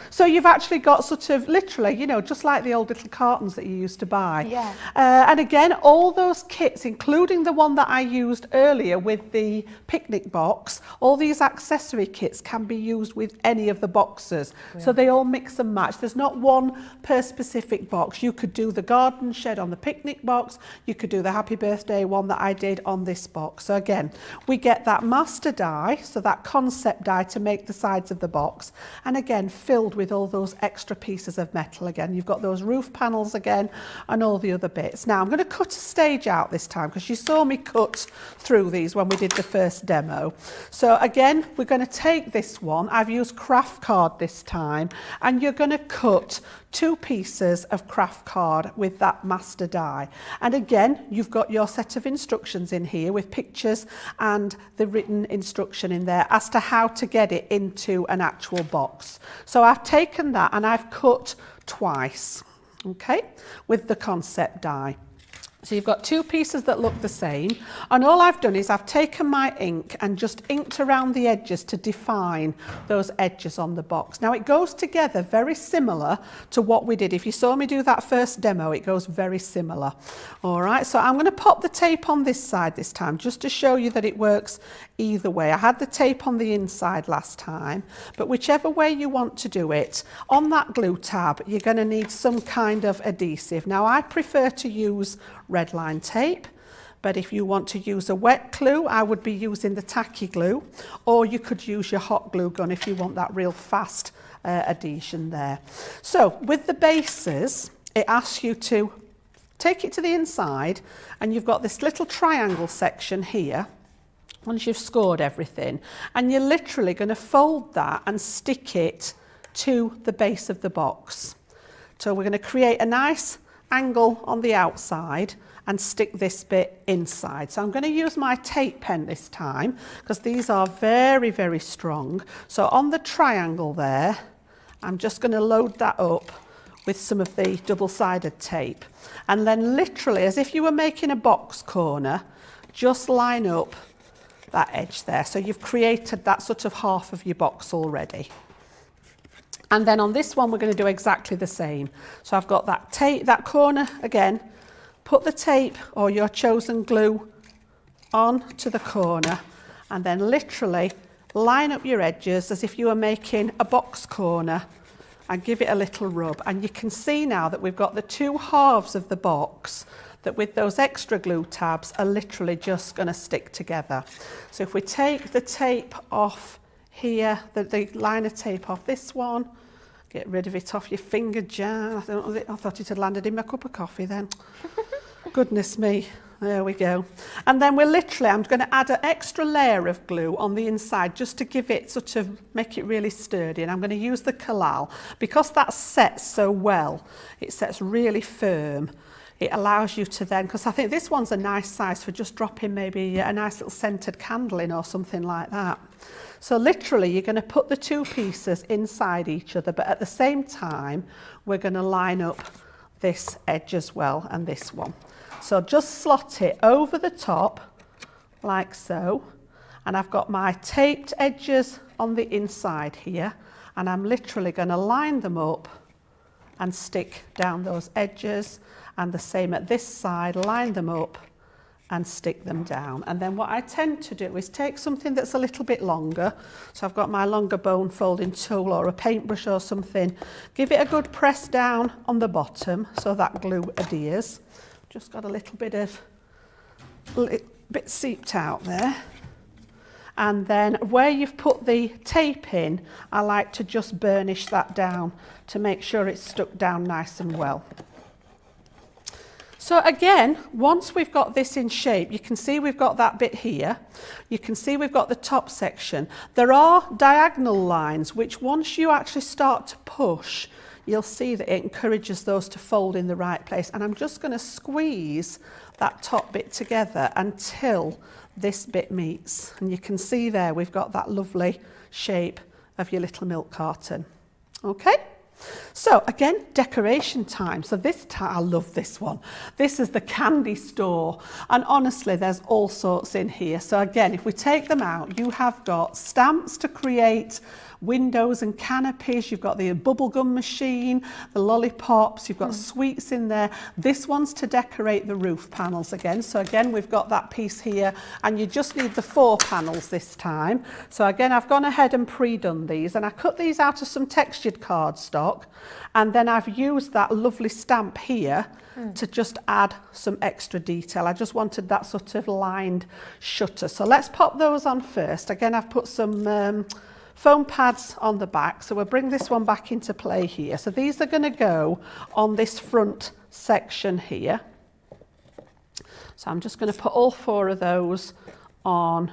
So you've actually got sort of literally, you know, just like the old little cartons that you used to buy. Yeah. Uh, and again, all those kits, including the one that I used earlier with the picnic box, all these accessory kits can be used with any of the boxes. Yeah. So they all mix and match. There's not one per specific specific box. You could do the garden shed on the picnic box, you could do the happy birthday one that I did on this box. So again, we get that master die, so that concept die to make the sides of the box, and again filled with all those extra pieces of metal. Again, you've got those roof panels again and all the other bits. Now I'm going to cut a stage out this time because you saw me cut through these when we did the first demo. So again, we're going to take this one, I've used craft card this time, and you're going to cut two pieces of craft card with that master die. And again, you've got your set of instructions in here with pictures and the written instruction in there as to how to get it into an actual box. So I've taken that and I've cut twice, okay, with the concept die. So you've got two pieces that look the same, and all I've done is I've taken my ink and just inked around the edges to define those edges on the box. Now it goes together very similar to what we did. If you saw me do that first demo, it goes very similar. All right, so I'm going to pop the tape on this side this time just to show you that it works either way. I had the tape on the inside last time, but whichever way you want to do it, on that glue tab you're going to need some kind of adhesive. Now I prefer to use red line tape, but if you want to use a wet glue, I would be using the tacky glue, or you could use your hot glue gun if you want that real fast uh, adhesion there. So with the bases, it asks you to take it to the inside, and you've got this little triangle section here. Once you've scored everything, and you're literally going to fold that and stick it to the base of the box. So we're going to create a nice angle on the outside and stick this bit inside. So I'm going to use my tape pen this time because these are very, very strong. So on the triangle there, I'm just going to load that up with some of the double-sided tape, and then literally as if you were making a box corner, just line up that edge there. So you've created that sort of half of your box already. And then on this one, we're going to do exactly the same. So I've got that tape, that corner again, put the tape or your chosen glue on to the corner, and then literally line up your edges as if you were making a box corner and give it a little rub. And you can see now that we've got the two halves of the box that with those extra glue tabs are literally just going to stick together. So if we take the tape off here, the, the liner tape off this one, get rid of it off your finger jar. I thought, I thought it had landed in my cup of coffee then. Goodness me. There we go. And then we're literally, I'm going to add an extra layer of glue on the inside just to give it sort of, make it really sturdy. And I'm going to use the Kalal because that sets so well. It sets really firm. It allows you to then, because I think this one's a nice size for just dropping maybe a nice little scented candle in or something like that. So literally you're going to put the two pieces inside each other, but at the same time we're going to line up this edge as well and this one. So just slot it over the top like so, and I've got my taped edges on the inside here, and I'm literally going to line them up and stick down those edges, and the same at this side, line them up and stick them down. And then what I tend to do is take something that's a little bit longer, so I've got my longer bone folding tool or a paintbrush or something, give it a good press down on the bottom so that glue adheres. Just got a little bit of little bit seeped out there. And then where you've put the tape in, I like to just burnish that down to make sure it's stuck down nice and well. So again, once we've got this in shape, you can see we've got that bit here. You can see we've got the top section. There are diagonal lines, which once you actually start to push, you'll see that it encourages those to fold in the right place. And I'm just going to squeeze that top bit together until this bit meets. And you can see there, we've got that lovely shape of your little milk carton. Okay? So again, decoration time. So this time, I love this one. This is the candy store, and honestly there's all sorts in here. So again, if we take them out, you have got stamps to create windows and canopies, you've got the bubblegum machine, the lollipops, you've got mm. sweets in there. This one's to decorate the roof panels again. So again, we've got that piece here, and you just need the four panels this time. So again, I've gone ahead and pre-done these, and I cut these out of some textured cardstock. stock, and then I've used that lovely stamp here mm. to just add some extra detail. I just wanted that sort of lined shutter. So let's pop those on first. Again, I've put some um, foam pads on the back, so we'll bring this one back into play here. So these are going to go on this front section here. So I'm just going to put all four of those on,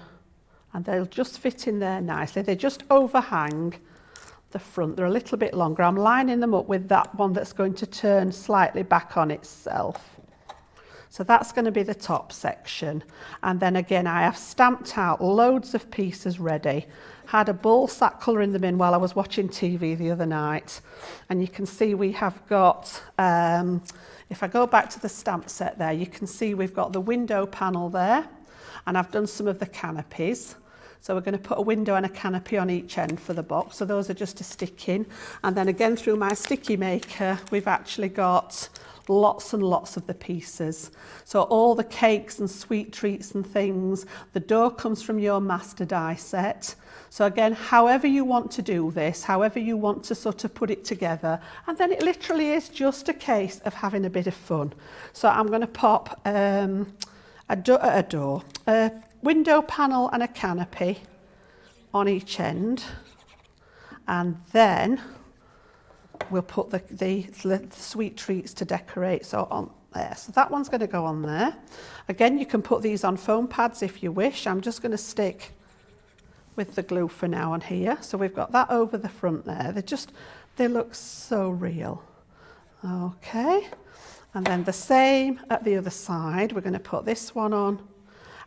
and they'll just fit in there nicely. They just overhang the front. They're a little bit longer. I'm lining them up with that one that's going to turn slightly back on itself. So that's going to be the top section. And then again, I have stamped out loads of pieces ready. Had a ball sack colouring them in while I was watching T V the other night. And you can see we have got, um, if I go back to the stamp set there, you can see we've got the window panel there. And I've done some of the canopies. So we're going to put a window and a canopy on each end for the box. So those are just to stick in. And then again, through my sticky maker, we've actually got lots and lots of the pieces. So all the cakes and sweet treats and things. The dough comes from your master die set. So again, however you want to do this, however you want to sort of put it together, and then it literally is just a case of having a bit of fun. So I'm going to pop um, a, do a door, a window panel and a canopy on each end, and then we'll put the, the, the sweet treats to decorate, so on there. So that one's going to go on there. Again, you can put these on foam pads if you wish. I'm just going to stick with the glue for now on here. So we've got that over the front there. They just, they look so real. Okay. And then the same at the other side. We're going to put this one on.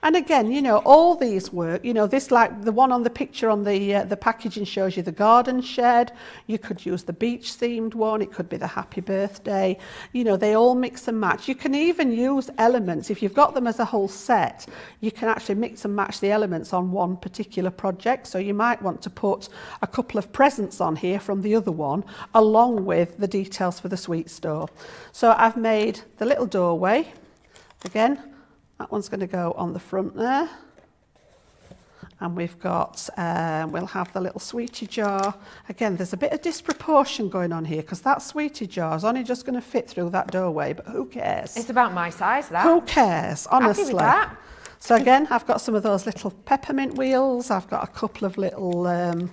And again, you know, all these work, you know, this, like the one on the picture on the uh, the packaging shows you the garden shed. You could use the beach themed one. It could be the happy birthday. You know, they all mix and match. You can even use elements. If you've got them as a whole set, you can actually mix and match the elements on one particular project. So you might want to put a couple of presents on here from the other one, along with the details for the sweet store. So I've made the little doorway again. That one's going to go on the front there, and we've got, um, we'll have the little sweetie jar. Again, there's a bit of disproportion going on here because that sweetie jar is only just going to fit through that doorway, but who cares? It's about my size, that. Who cares, honestly. Happy with that. So again, I've got some of those little peppermint wheels. I've got a couple of little um,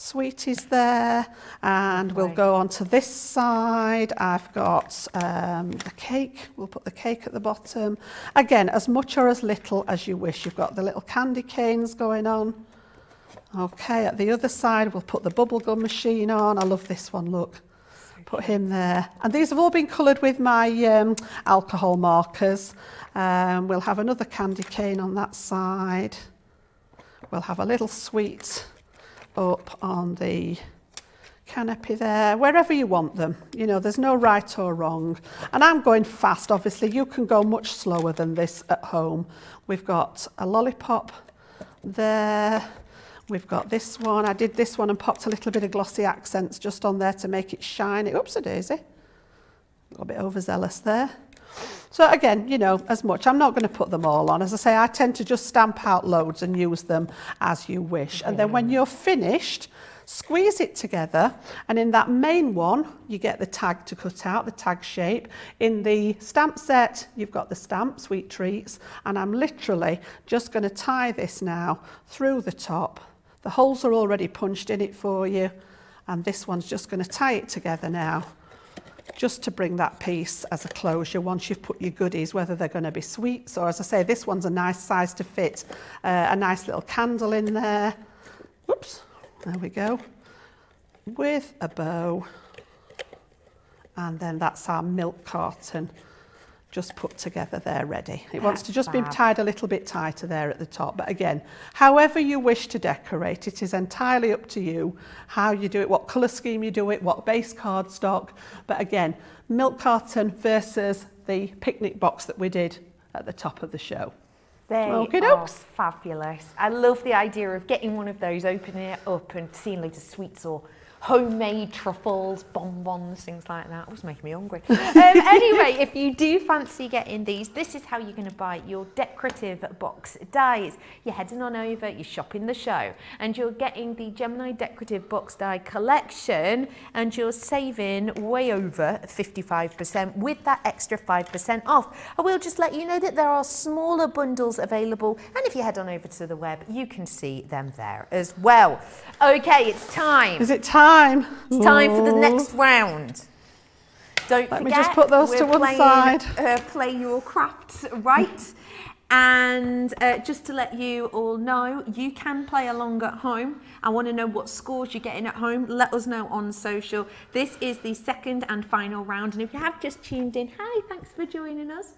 sweeties there, and we'll go on to this side. I've got um, the cake. We'll put the cake at the bottom. Again, as much or as little as you wish. You've got the little candy canes going on. Okay, at the other side, we'll put the bubblegum machine on. I love this one, look. Put him there. And these have all been coloured with my um, alcohol markers. Um, we'll have another candy cane on that side. We'll have a little sweet up on the canopy there, wherever you want them. You know, there's no right or wrong. And I'm going fast, obviously. You can go much slower than this at home. We've got a lollipop there. We've got this one. I did this one and popped a little bit of glossy accents just on there to make it shiny. Oops-a-daisy. A little bit overzealous there. So again, you know, as much, I'm not going to put them all on. As I say, I tend to just stamp out loads and use them as you wish. And yeah. Then when you're finished, squeeze it together. And in that main one, you get the tag to cut out, the tag shape. In the stamp set, you've got the stamp, sweet treats. And I'm literally just going to tie this now through the top. The holes are already punched in it for you. And this one's just going to tie it together now, just to bring that piece as a closure once you've put your goodies, whether they're going to be sweets or, as I say, this one's a nice size to fit uh, a nice little candle in there. Oops, there we go, with a bow. And then that's our milk carton just put together there, ready. It wants to just be tied a little bit tighter there at the top. But again, however you wish to decorate, it is entirely up to you how you do it, what colour scheme you do it, what base cardstock. But again, milk carton versus the picnic box that we did at the top of the show. They okay, are oops. fabulous. I love the idea of getting one of those, opening it up and seeing loads of sweets or homemade truffles, bonbons, things like that. It was making me hungry. Um, anyway, if you do fancy getting these, this is how you're going to buy your decorative box dies. You're heading on over, you're shopping the show, and you're getting the Gemini decorative box die collection, and you're saving way over fifty-five percent with that extra five percent off. I will just let you know that there are smaller bundles available, and if you head on over to the web, you can see them there as well. Okay, it's time. Is it time? Time. It's time for the next round. Don't Let forget, me just put those to one playing, side. Uh, play Your Crafts Right. And uh, just to let you all know, you can play along at home. I want to know what scores you're getting at home. Let us know on social. This is the second and final round. And if you have just tuned in, hi, thanks for joining us.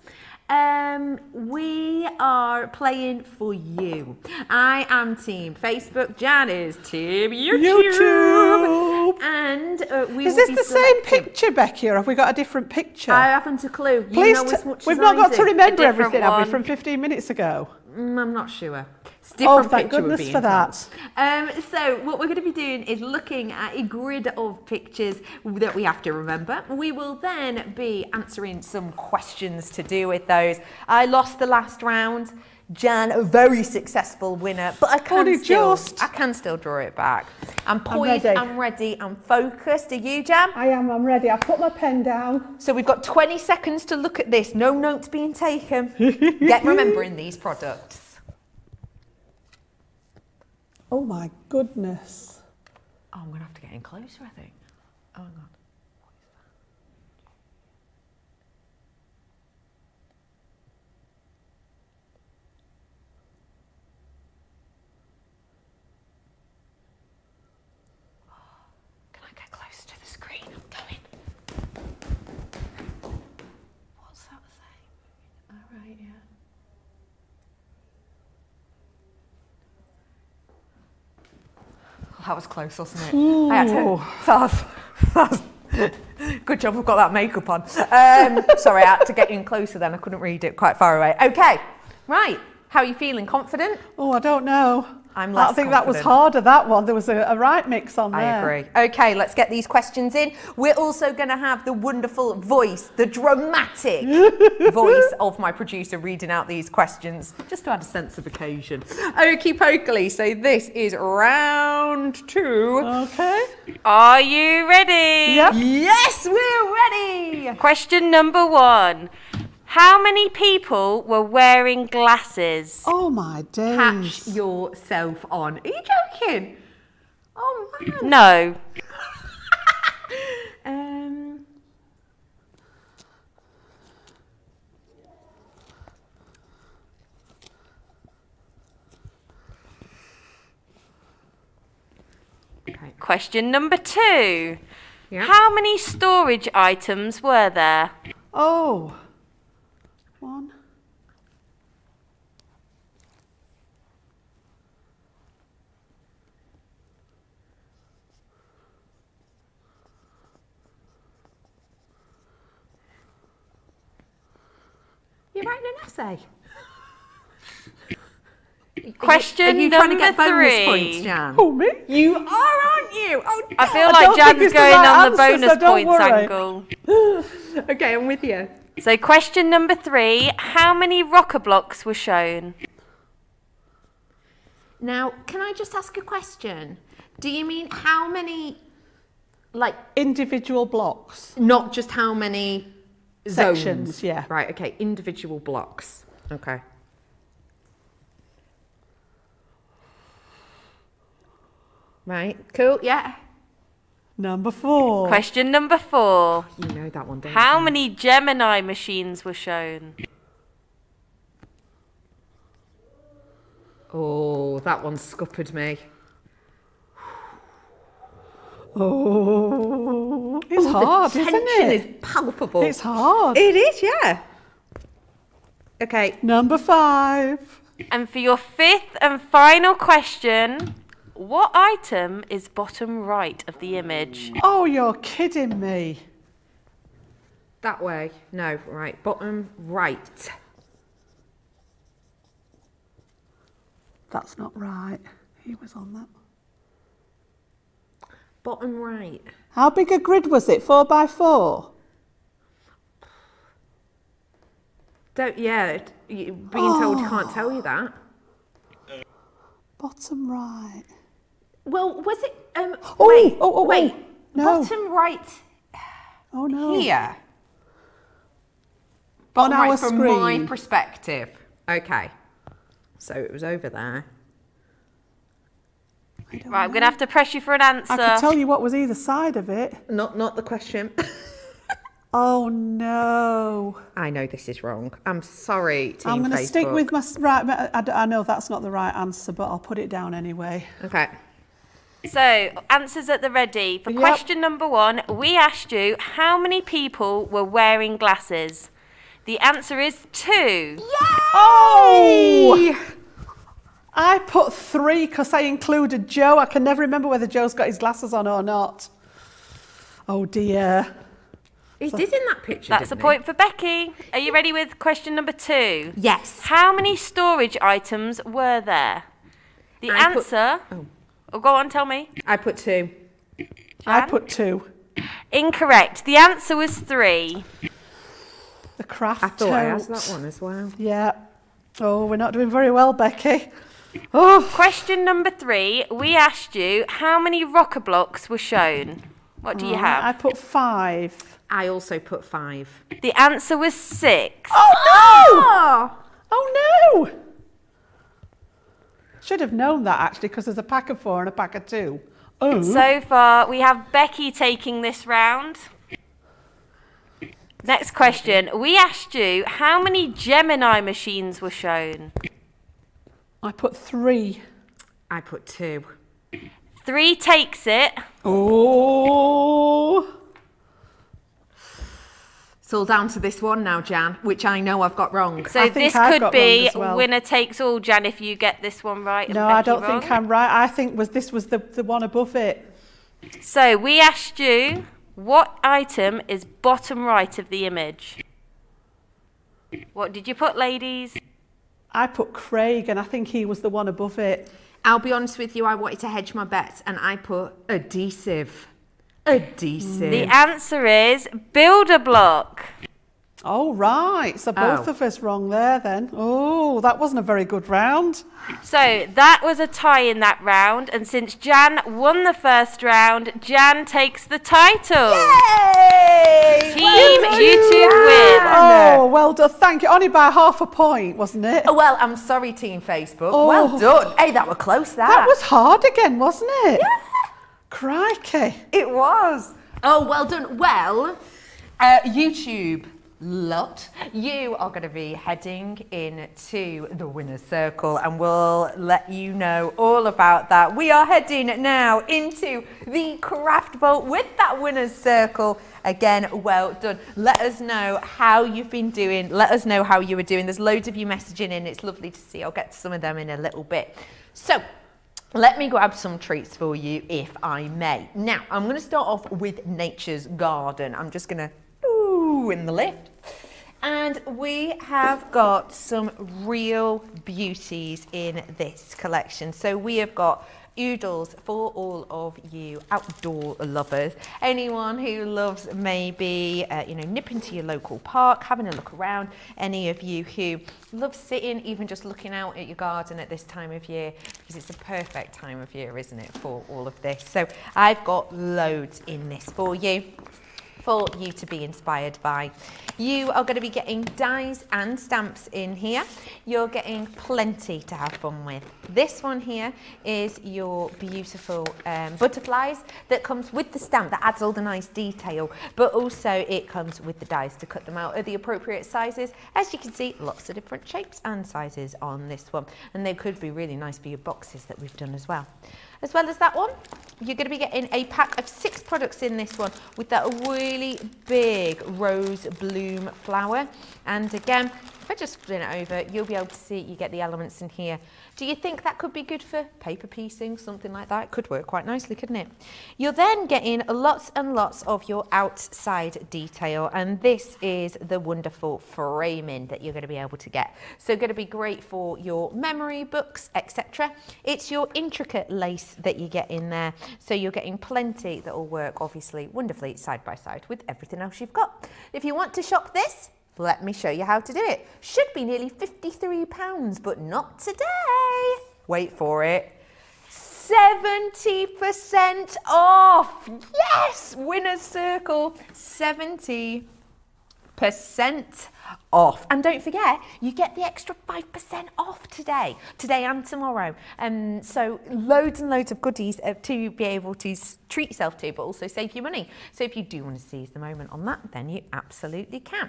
Um, we are playing for you. I am Team Facebook. Jan is Team YouTube. YouTube. And uh, we is will this be the selecting. Same picture, Becky, or have we got a different picture? I haven't a clue. You Please know as much we've as not I got do. To remember everything, one. Have we, from fifteen minutes ago? Mm, I'm not sure. It's different oh, thank picture goodness for that. Um, so what we're going to be doing is looking at a grid of pictures that we have to remember. We will then be answering some questions to do with those. I lost the last round. Jan, a very successful winner, but I can Only still just. I can still draw it back. I'm poised, I'm ready, I'm, ready, I'm focused. Are you, Jan? I am, I'm ready. I've put my pen down. So we've got twenty seconds to look at this. No notes being taken. Get remembering these products. Oh my goodness. Oh, I'm gonna have to get in closer, I think. Oh my god. That was close, wasn't it? Ooh. I had to. That was, that was, good job, we've got that makeup on. Um, sorry, I had to get in closer then. I couldn't read it quite far away. Okay, right. How are you feeling? Confident? Oh, I don't know. I'm less I think confident. That was harder, that one. There was a, a right mix on there. I agree. Okay, let's get these questions in. We're also going to have the wonderful voice, the dramatic voice of my producer reading out these questions, just to add a sense of occasion. Okie pokely, so this is round two. Okay. Are you ready? Yep. Yes, we're ready. Question number one. How many people were wearing glasses? Oh my days. Catch yourself on. Are you joking? Oh man. No. um, okay. Question number two. Yep. How many storage items were there? Oh. One. You're writing an essay. Question are you, are you number trying to get three. Bonus points, Jan? Oh, me? You are, aren't you? Oh, no. I feel I like Jan's going on the bonus points angle. Okay, I'm with you. So question number three, how many rocker blocks were shown? Now, can I just ask a question? Do you mean how many, like... individual blocks. Not just how many sections, zones. Yeah. Right, okay, individual blocks. Okay. Right, cool, yeah. Number four. Question number four. You know that one, don't you? How many Gemini machines were shown? Oh, that one scuppered me. Oh, it's oh, hard, isn't it? The tension is palpable. It's hard. It is, yeah. Okay. Number five. And for your fifth and final question... what item is bottom right of the image? Oh, you're kidding me. That way. No, right. Bottom right. That's not right. He was on that. Bottom right. How big a grid was it? Four by four? Don't, yeah, being oh. told you can't tell you that. Bottom right. Well, was it, um, oh, wait, oh, oh, wait, oh, no. Bottom right oh, no. here. Bottom On right our from screen. my perspective. Okay, so it was over there. Right, know. I'm going to have to press you for an answer. I can tell you what was either side of it. Not, not the question. Oh no! I know this is wrong. I'm sorry, Team I'm going to stick with my right. I, I know that's not the right answer, but I'll put it down anyway. Okay. So answers at the ready for yep. question number one. We asked you how many people were wearing glasses. The answer is two. Yay! Oh! I put three because I included Joe. I can never remember whether Joe's got his glasses on or not. Oh dear. He did in that picture. That's a point for Becky. Are you ready with question number two? Yes. How many storage items were there? The I answer. Put, oh. oh, go on, tell me. I put two. Jan? I put two. Incorrect. The answer was three. The craft. I thought I asked that one as well. Yeah. Oh, we're not doing very well, Becky. Oh. Question number three. We asked you how many rocker blocks were shown. What do oh, you have? I put five. I also put five. The answer was six. Oh no! Oh, oh no! Should have known that actually, because there's a pack of four and a pack of two. Oh. So far, we have Becky taking this round. Next question. We asked you how many Gemini machines were shown. I put three. I put two. Three takes it. Oh. It's all down to this one now, Jan, which I know I've got wrong. So I this could be well. winner takes all, Jan, if you get this one right. No, I don't wrong. think I'm right. I think was this was the, the one above it. So we asked you, what item is bottom right of the image? What did you put, ladies? I put Craig, and I think he was the one above it. I'll be honest with you, I wanted to hedge my bets, and I put adhesive. Adhesive. The answer is builder block. Oh, right. So both oh. of us wrong there then. Oh, that wasn't a very good round. So that was a tie in that round. And since Jan won the first round, Jan takes the title. Yay! Team well YouTube win. Oh, well done. Thank you. Only by half a point, wasn't it? Oh, well, I'm sorry, Team Facebook. Oh. Well done. Hey, that were close, that. That was hard again, wasn't it? Yeah. Crikey. It was. Oh, well done. Well, uh, YouTube lot, you are going to be heading into the winner's circle and we'll let you know all about that. We are heading now into the craft vault with that winner's circle. Again, well done. Let us know how you've been doing. Let us know how you were doing. There's loads of you messaging in. It's lovely to see. I'll get to some of them in a little bit. So, let me grab some treats for you, if I may. Now, I'm going to start off with Nature's Garden. I'm just going to, ooh, in the lift. And we have got some real beauties in this collection. So we have got oodles for all of you outdoor lovers. Anyone who loves maybe, uh, you know, nipping to your local park, having a look around. Any of you who love sitting, even just looking out at your garden at this time of year, because it's a perfect time of year, isn't it, for all of this. So I've got loads in this for you. For you to be inspired by. You are going to be getting dies and stamps in here. You're getting plenty to have fun with. This one here is your beautiful um, butterflies that comes with the stamp that adds all the nice detail, but also it comes with the dies to cut them out at the appropriate sizes. As you can see, lots of different shapes and sizes on this one, and they could be really nice for your boxes that we've done as well. As well as that one, you're going to be getting a pack of six products in this one with that really big rose bloom flower. And again, if I just spin it over, you'll be able to see you get the elements in here. Do you think that could be good for paper piecing, something like that? It could work quite nicely, couldn't it? You'll then get in lots and lots of your outside detail, and this is the wonderful framing that you're going to be able to get. So going to be great for your memory books, et cetera. It's your intricate lace that you get in there, so you're getting plenty that will work obviously wonderfully side by side with everything else you've got. If you want to shop this, let me show you how to do it. Should be nearly fifty-three pounds, but not today. Wait for it. seventy percent off. Yes, winner's circle, seventy percent off. And don't forget, you get the extra five percent off today, today and tomorrow. Um, so loads and loads of goodies uh, to be able to treat yourself to, but also save you money. So if you do want to seize the moment on that, then you absolutely can.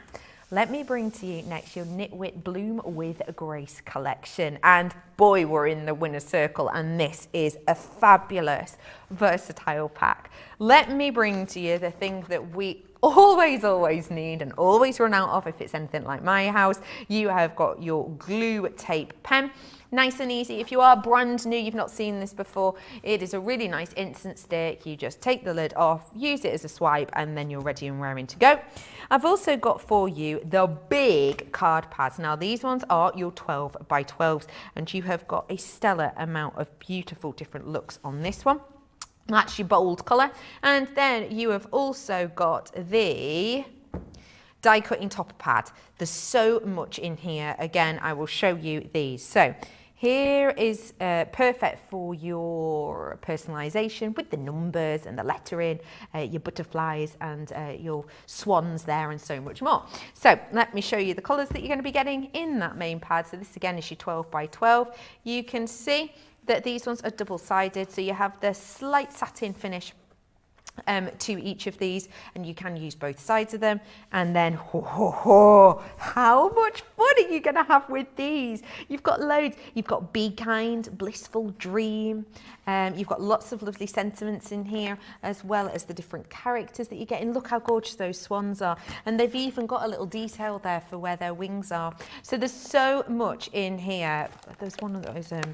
Let me bring to you next your Knitwit Bloom with Grace collection. And boy, we're in the winner's circle, and this is a fabulous, versatile pack. Let me bring to you the thing that we always, always need and always run out of if it's anything like my house. You have got your glue tape pen. Nice and easy. If you are brand new, you've not seen this before, it is a really nice instant stick. You just take the lid off, use it as a swipe, and then you're ready and raring to go. I've also got for you the big card pads. Now these ones are your twelve by twelves, and you have got a stellar amount of beautiful different looks on this one. That's your bold colour. And then you have also got the die cutting topper pad. There's so much in here. Again, I will show you these. So here is uh, perfect for your personalisation with the numbers and the lettering, uh, your butterflies and uh, your swans there and so much more. So let me show you the colours that you're going to be getting in that main pad. So this again is your twelve by twelve. You can see that these ones are double-sided, so you have the slight satin finish Um, to each of these, and you can use both sides of them. And then ho, ho, ho, how much fun are you going to have with these? You've got loads. You've got Be Kind, Blissful Dream, um, you've got lots of lovely sentiments in here, as well as the different characters that you're getting. Look how gorgeous those swans are, and they've even got a little detail there for where their wings are. So there's so much in here. There's one of those um,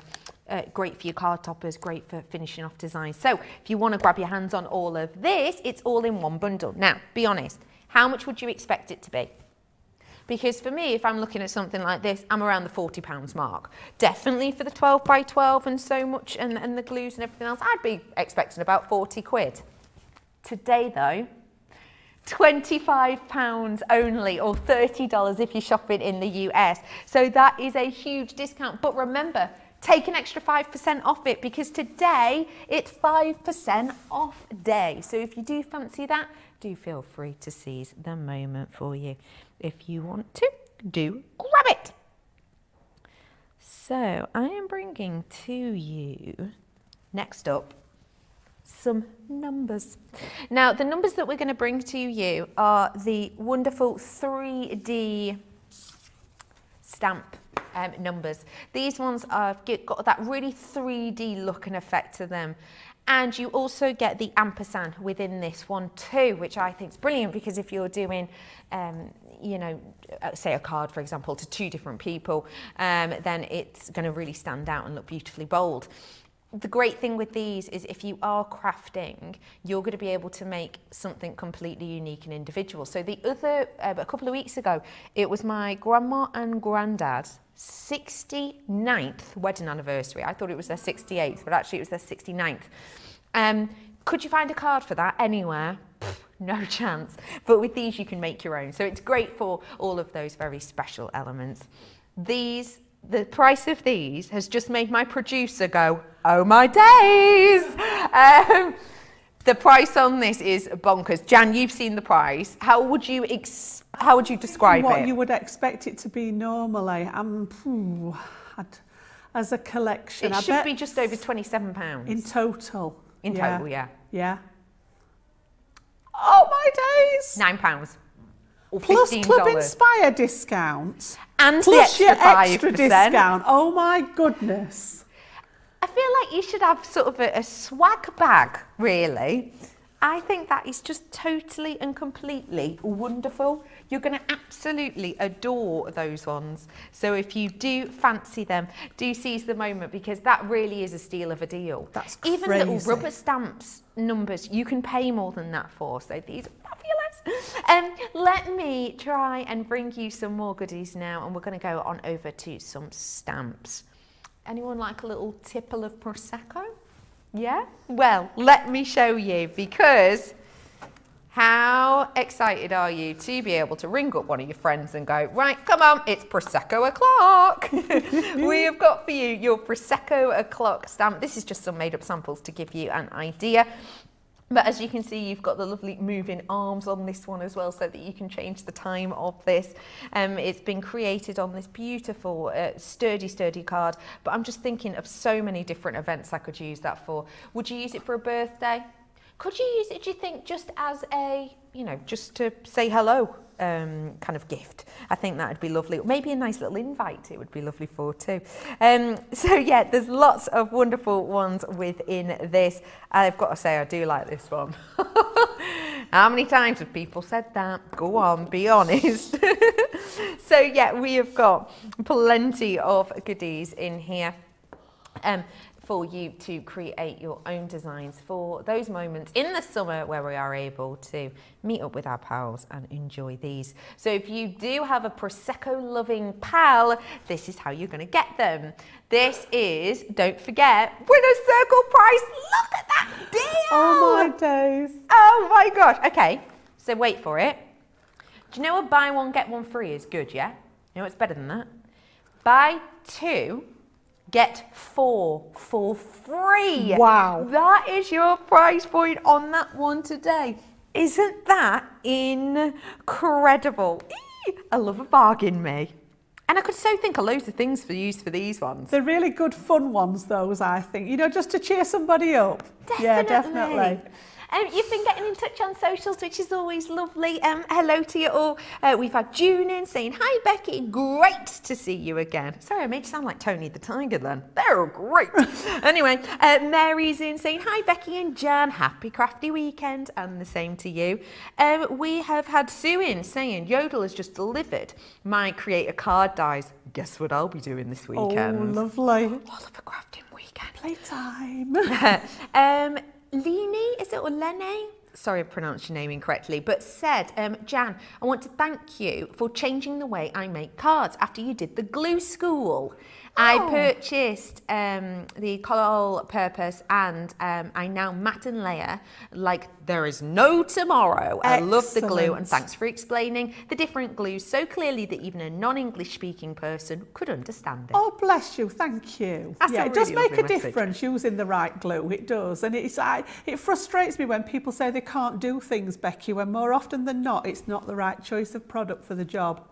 Uh, great for your card toppers, great for finishing off designs. So if you want to grab your hands on all of this, it's all in one bundle. Now, be honest, how much would you expect it to be? Because for me, if I'm looking at something like this, I'm around the forty pounds mark. Definitely for the twelve by twelve and so much, and, and the glues and everything else, I'd be expecting about forty quid. Today though, twenty-five pounds only, or thirty dollars if you're shopping in the U S. So that is a huge discount, but remember, take an extra five percent off it, because today it's five percent off day. So if you do fancy that, do feel free to seize the moment for you. If you want to, do grab it. So I am bringing to you, next up, some numbers. Now the numbers that we're going to bring to you are the wonderful three D stamp Um, numbers. These ones have got that really three D look and effect to them. And you also get the ampersand within this one too, which I think is brilliant, because if you're doing, um, you know, say a card, for example, to two different people, um, then it's going to really stand out and look beautifully bold. The great thing with these is if you are crafting, you're going to be able to make something completely unique and individual. So the other, uh, a couple of weeks ago, it was my grandma and granddad's sixty-ninth wedding anniversary. I thought it was their sixty-eighth, but actually it was their sixty-ninth. Um, could you find a card for that anywhere? Pfft, no chance. But with these you can make your own. So it's great for all of those very special elements. These The price of these has just made my producer go, oh my days! Um, the price on this is bonkers. Jan, you've seen the price. How would you ex how would you describe what it? What you would expect it to be normally. Um, as a collection, it I should be just over twenty-seven pounds in total. In yeah. total, yeah, yeah. Oh my days! Nine pounds. Plus Club Inspire discount. And plus the extra, your extra discount. Oh my goodness. I feel like you should have sort of a, a swag bag, really. I think that is just totally and completely wonderful. You're going to absolutely adore those ones. So if you do fancy them, do seize the moment, because that really is a steal of a deal. That's crazy. Even little rubber stamps numbers, you can pay more than that for. So these are fabulous. Um, let me try and bring you some more goodies now, and we're going to go on over to some stamps. Anyone like a little tipple of Prosecco? Yeah? Well, let me show you, because how excited are you to be able to ring up one of your friends and go, right, come on, it's Prosecco o'clock. We have got for you your Prosecco o'clock stamp. This is just some made up samples to give you an idea. But as you can see, you've got the lovely moving arms on this one as well, so that you can change the time of this. Um, it's been created on this beautiful, uh, sturdy, sturdy card. But I'm just thinking of so many different events I could use that for. Would you use it for a birthday? Could you use it, do you think, just as a, you know, just to say hello um, kind of gift? I think that would be lovely. Maybe a nice little invite it would be lovely for too. Um, so yeah, there's lots of wonderful ones within this. I've got to say, I do like this one. How many times have people said that? Go on, be honest. So yeah, we have got plenty of goodies in here. Um, for you to create your own designs for those moments in the summer where we are able to meet up with our pals and enjoy these. So if you do have a Prosecco loving pal, this is how you're going to get them. This is, don't forget, winner's circle price. Look at that deal! Oh my days. Oh my gosh. Okay, so wait for it. Do you know a buy one get one free is good, yeah? You know what's better than that? Buy two, get four for free. Wow. That is your price point on that one today. Isn't that incredible? Eee! I love a bargain, me. And I could so think of loads of things for use for these ones. They're really good fun ones, those, I think. You know, just to cheer somebody up. Definitely. Yeah, definitely. Um, you've been getting in touch on socials, which is always lovely. Um, hello to you all. Uh, we've had June in saying, hi, Becky, great to see you again. Sorry, I made you sound like Tony the Tiger then. They're all great. Anyway, uh, Mary's in saying, hi, Becky and Jan, happy crafty weekend, and the same to you. Um, we have had Sue in saying, Yodel has just delivered my creator card dies. Guess what I'll be doing this weekend? Oh, lovely. All of a crafting weekend. Playtime. um, Leni, is it, or Lene? Sorry I pronounced your name incorrectly, but said, um, Jan, I want to thank you for changing the way I make cards after you did the glue school. Oh. I purchased um, the Collall purpose, and um, I now mat and layer like there is no tomorrow. Excellent. I love the glue, and thanks for explaining the different glues so clearly that even a non-English speaking person could understand it. Oh, bless you, thank you. That's yeah, really it does make a message. difference using the right glue, it does. And it's, I, it frustrates me when people say they can't do things, Becky, when more often than not it's not the right choice of product for the job.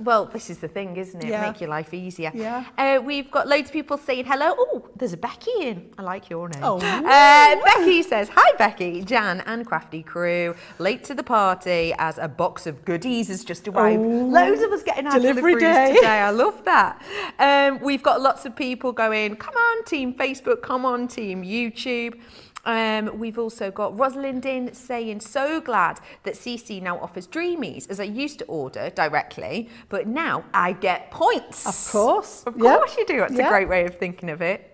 Well, this is the thing, isn't it? Yeah. Make your life easier. Yeah. Uh, we've got loads of people saying hello. Oh, there's a Becky in. I like your name. Oh. Uh, Becky says, hi, Becky, Jan and Crafty Crew. Late to the party as a box of goodies has just arrived. Oh. Loads of us getting our deliveries today. I love that. Um, we've got lots of people going, come on, team Facebook. Come on, team YouTube. Um, we've also got Rosalind in saying, so glad that C C now offers Dreamies, as I used to order directly, but now I get points. Of course. Of course yeah. you do. That's yeah. a great way of thinking of it.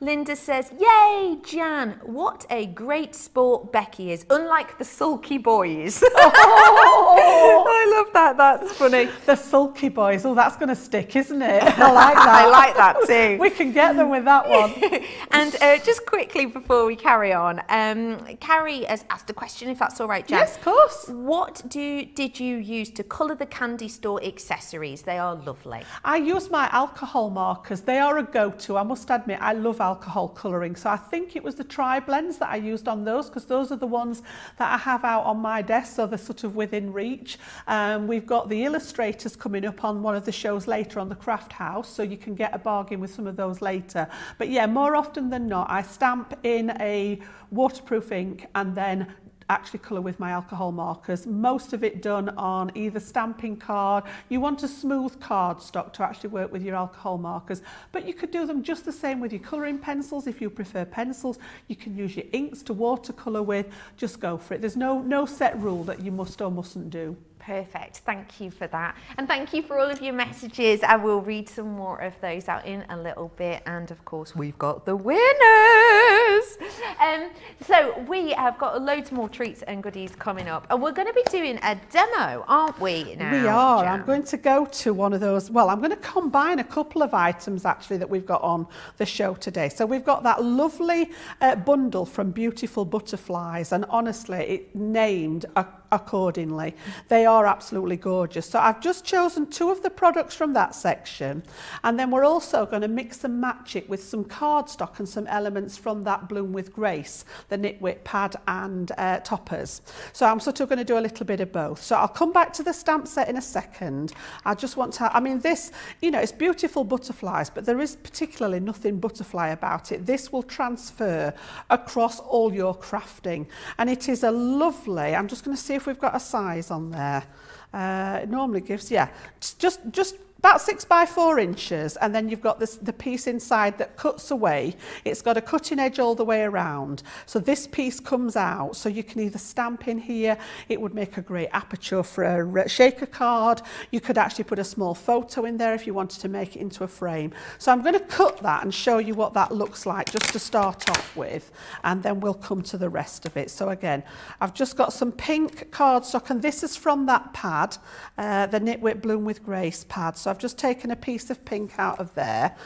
Linda says, yay, Jan, what a great sport Becky is, unlike the sulky boys. Oh, I love that, that's funny. The sulky boys, oh, that's going to stick, isn't it? I like that. I like that too. We can get them with that one. And uh, just quickly before we carry on, um, Carrie has asked a question, if that's all right, Jan. Yes, of course. What do did you use to colour the candy store accessories? They are lovely. I use my alcohol markers. They are a go-to, I must admit. I love alcohol colouring, so I think it was the tri blends that I used on those, because those are the ones that I have out on my desk, so they're sort of within reach. Um, we've got the illustrators coming up on one of the shows later on the Craft House, so you can get a bargain with some of those later. But yeah, more often than not I stamp in a waterproof ink and then actually colour with my alcohol markers, most of it done on either stamping card. You want a smooth cardstock to actually work with your alcohol markers, but you could do them just the same with your colouring pencils. If you prefer pencils, you can use your inks to watercolour with. Just go for it. There's no no set rule that you must or mustn't do. Perfect, thank you for that, and thank you for all of your messages. I will read some more of those out in a little bit, and of course we've got the winners. Um, so we have got loads more treats and goodies coming up, and we're going to be doing a demo, aren't we now? We are, Jan? I'm going to go to one of those, well I'm going to combine a couple of items actually that we've got on the show today. So we've got that lovely uh, bundle from Beautiful Butterflies, and honestly it named a accordingly. They are absolutely gorgeous. So I've just chosen two of the products from that section, and then we're also going to mix and match it with some cardstock and some elements from that Bloom with Grace, the Knitwit pad and uh, toppers. So I'm sort of going to do a little bit of both. So I'll come back to the stamp set in a second. I just want to, I mean this, you know, it's Beautiful Butterflies, but there is particularly nothing butterfly about it. This will transfer across all your crafting, and it is a lovely, I'm just going to see if we've got a size on there. Uh, it normally gives, yeah, just just about six by four inches, and then you've got this the piece inside that cuts away. It's got a cutting edge all the way around, so this piece comes out, so you can either stamp in here. It would make a great aperture for a shaker card. You could actually put a small photo in there if you wanted to make it into a frame. So I'm going to cut that and show you what that looks like just to start off with, and then we'll come to the rest of it. So again, I've just got some pink cardstock, and this is from that pad, uh, the Knitwit Bloom with Grace pad. So I've I've just taken a piece of pink out of there,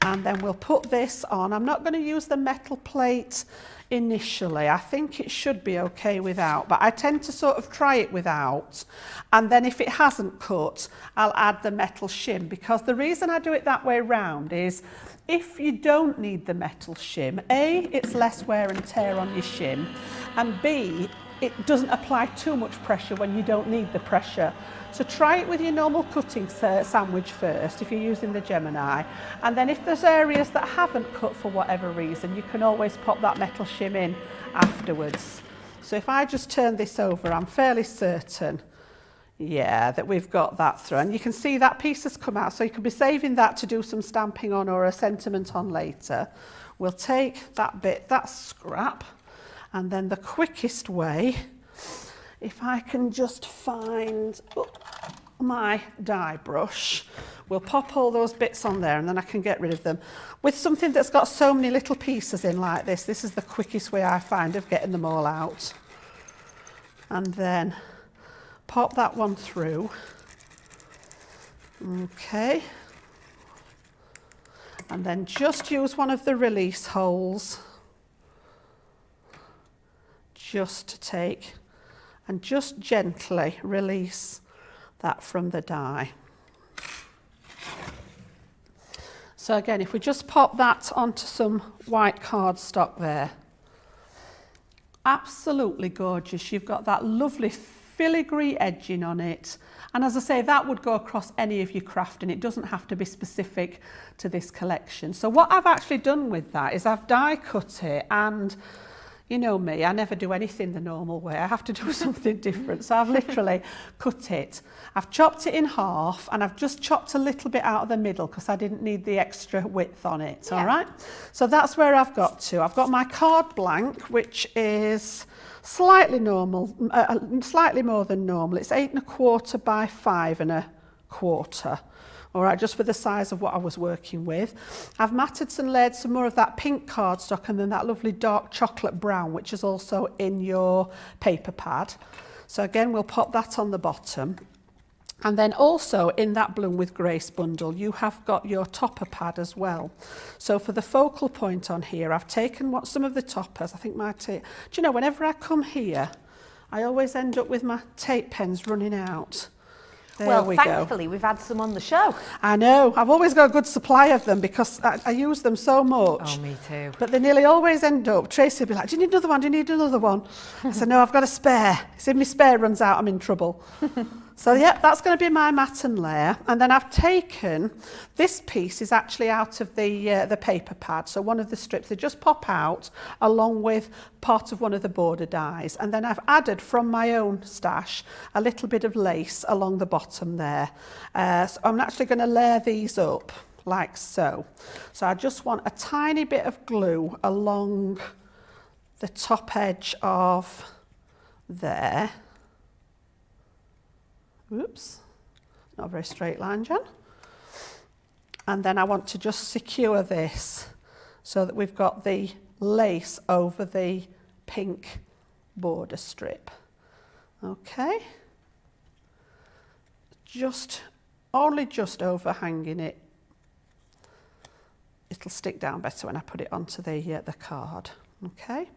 and then we'll put this on. I'm not going to use the metal plate initially. I think it should be okay without, but I tend to sort of try it without, and then if it hasn't cut, I'll add the metal shim, because the reason I do it that way round is if you don't need the metal shim, A, it's less wear and tear on your shim, and B, it doesn't apply too much pressure when you don't need the pressure. So try it with your normal cutting sandwich first if you're using the Gemini, and then if there's areas that haven't cut for whatever reason, you can always pop that metal shim in afterwards. So if I just turn this over, I'm fairly certain, yeah, that we've got that through, and you can see that piece has come out, so you can be saving that to do some stamping on or a sentiment on later. We'll take that bit, that scrap, and then the quickest way, if I can just find oh, my dye brush, we'll pop all those bits on there, and then I can get rid of them. With something that's got so many little pieces in like this, this is the quickest way I find of getting them all out. And then pop that one through. Okay. And then just use one of the release holes just to take and just gently release that from the die. So again, if we just pop that onto some white cardstock there, absolutely gorgeous. You've got that lovely filigree edging on it, and as I say, that would go across any of your crafting. It doesn't have to be specific to this collection. So what I've actually done with that is I've die cut it, and you know me, I never do anything the normal way. I have to do something different. So I've literally cut it. I've chopped it in half, and I've just chopped a little bit out of the middle because I didn't need the extra width on it, yeah. All right? So that's where I've got to. I've got my card blank, which is slightly normal, uh, slightly more than normal. It's eight and a quarter by five and a quarter. All right, just for the size of what I was working with. I've matted and layered some more of that pink cardstock, and then that lovely dark chocolate brown, which is also in your paper pad. So again, we'll pop that on the bottom. And then also in that Bloom with Grace bundle, you have got your topper pad as well. So for the focal point on here, I've taken what some of the toppers, I think my tape, do you know, whenever I come here, I always end up with my tape pens running out. There well, we thankfully, go. We've had some on the show. I know. I've always got a good supply of them because I, I use them so much. Oh, me too. But they nearly always end up. Tracy will be like, do you need another one? Do you need another one? I said, no, I've got a spare. He said, my spare runs out, I'm in trouble. So yeah, that's going to be my matten layer. And then I've taken, this piece is actually out of the, uh, the paper pad. So one of the strips, they just pop out along with part of one of the border dies. And then I've added from my own stash a little bit of lace along the bottom there. Uh, so I'm actually going to layer these up like so. So I just want a tiny bit of glue along the top edge of there. Oops, not a very straight line, Jan. And then I want to just secure this so that we've got the lace over the pink border strip. Okay. Just, only just overhanging it. It'll stick down better when I put it onto the, uh, the card. Okay.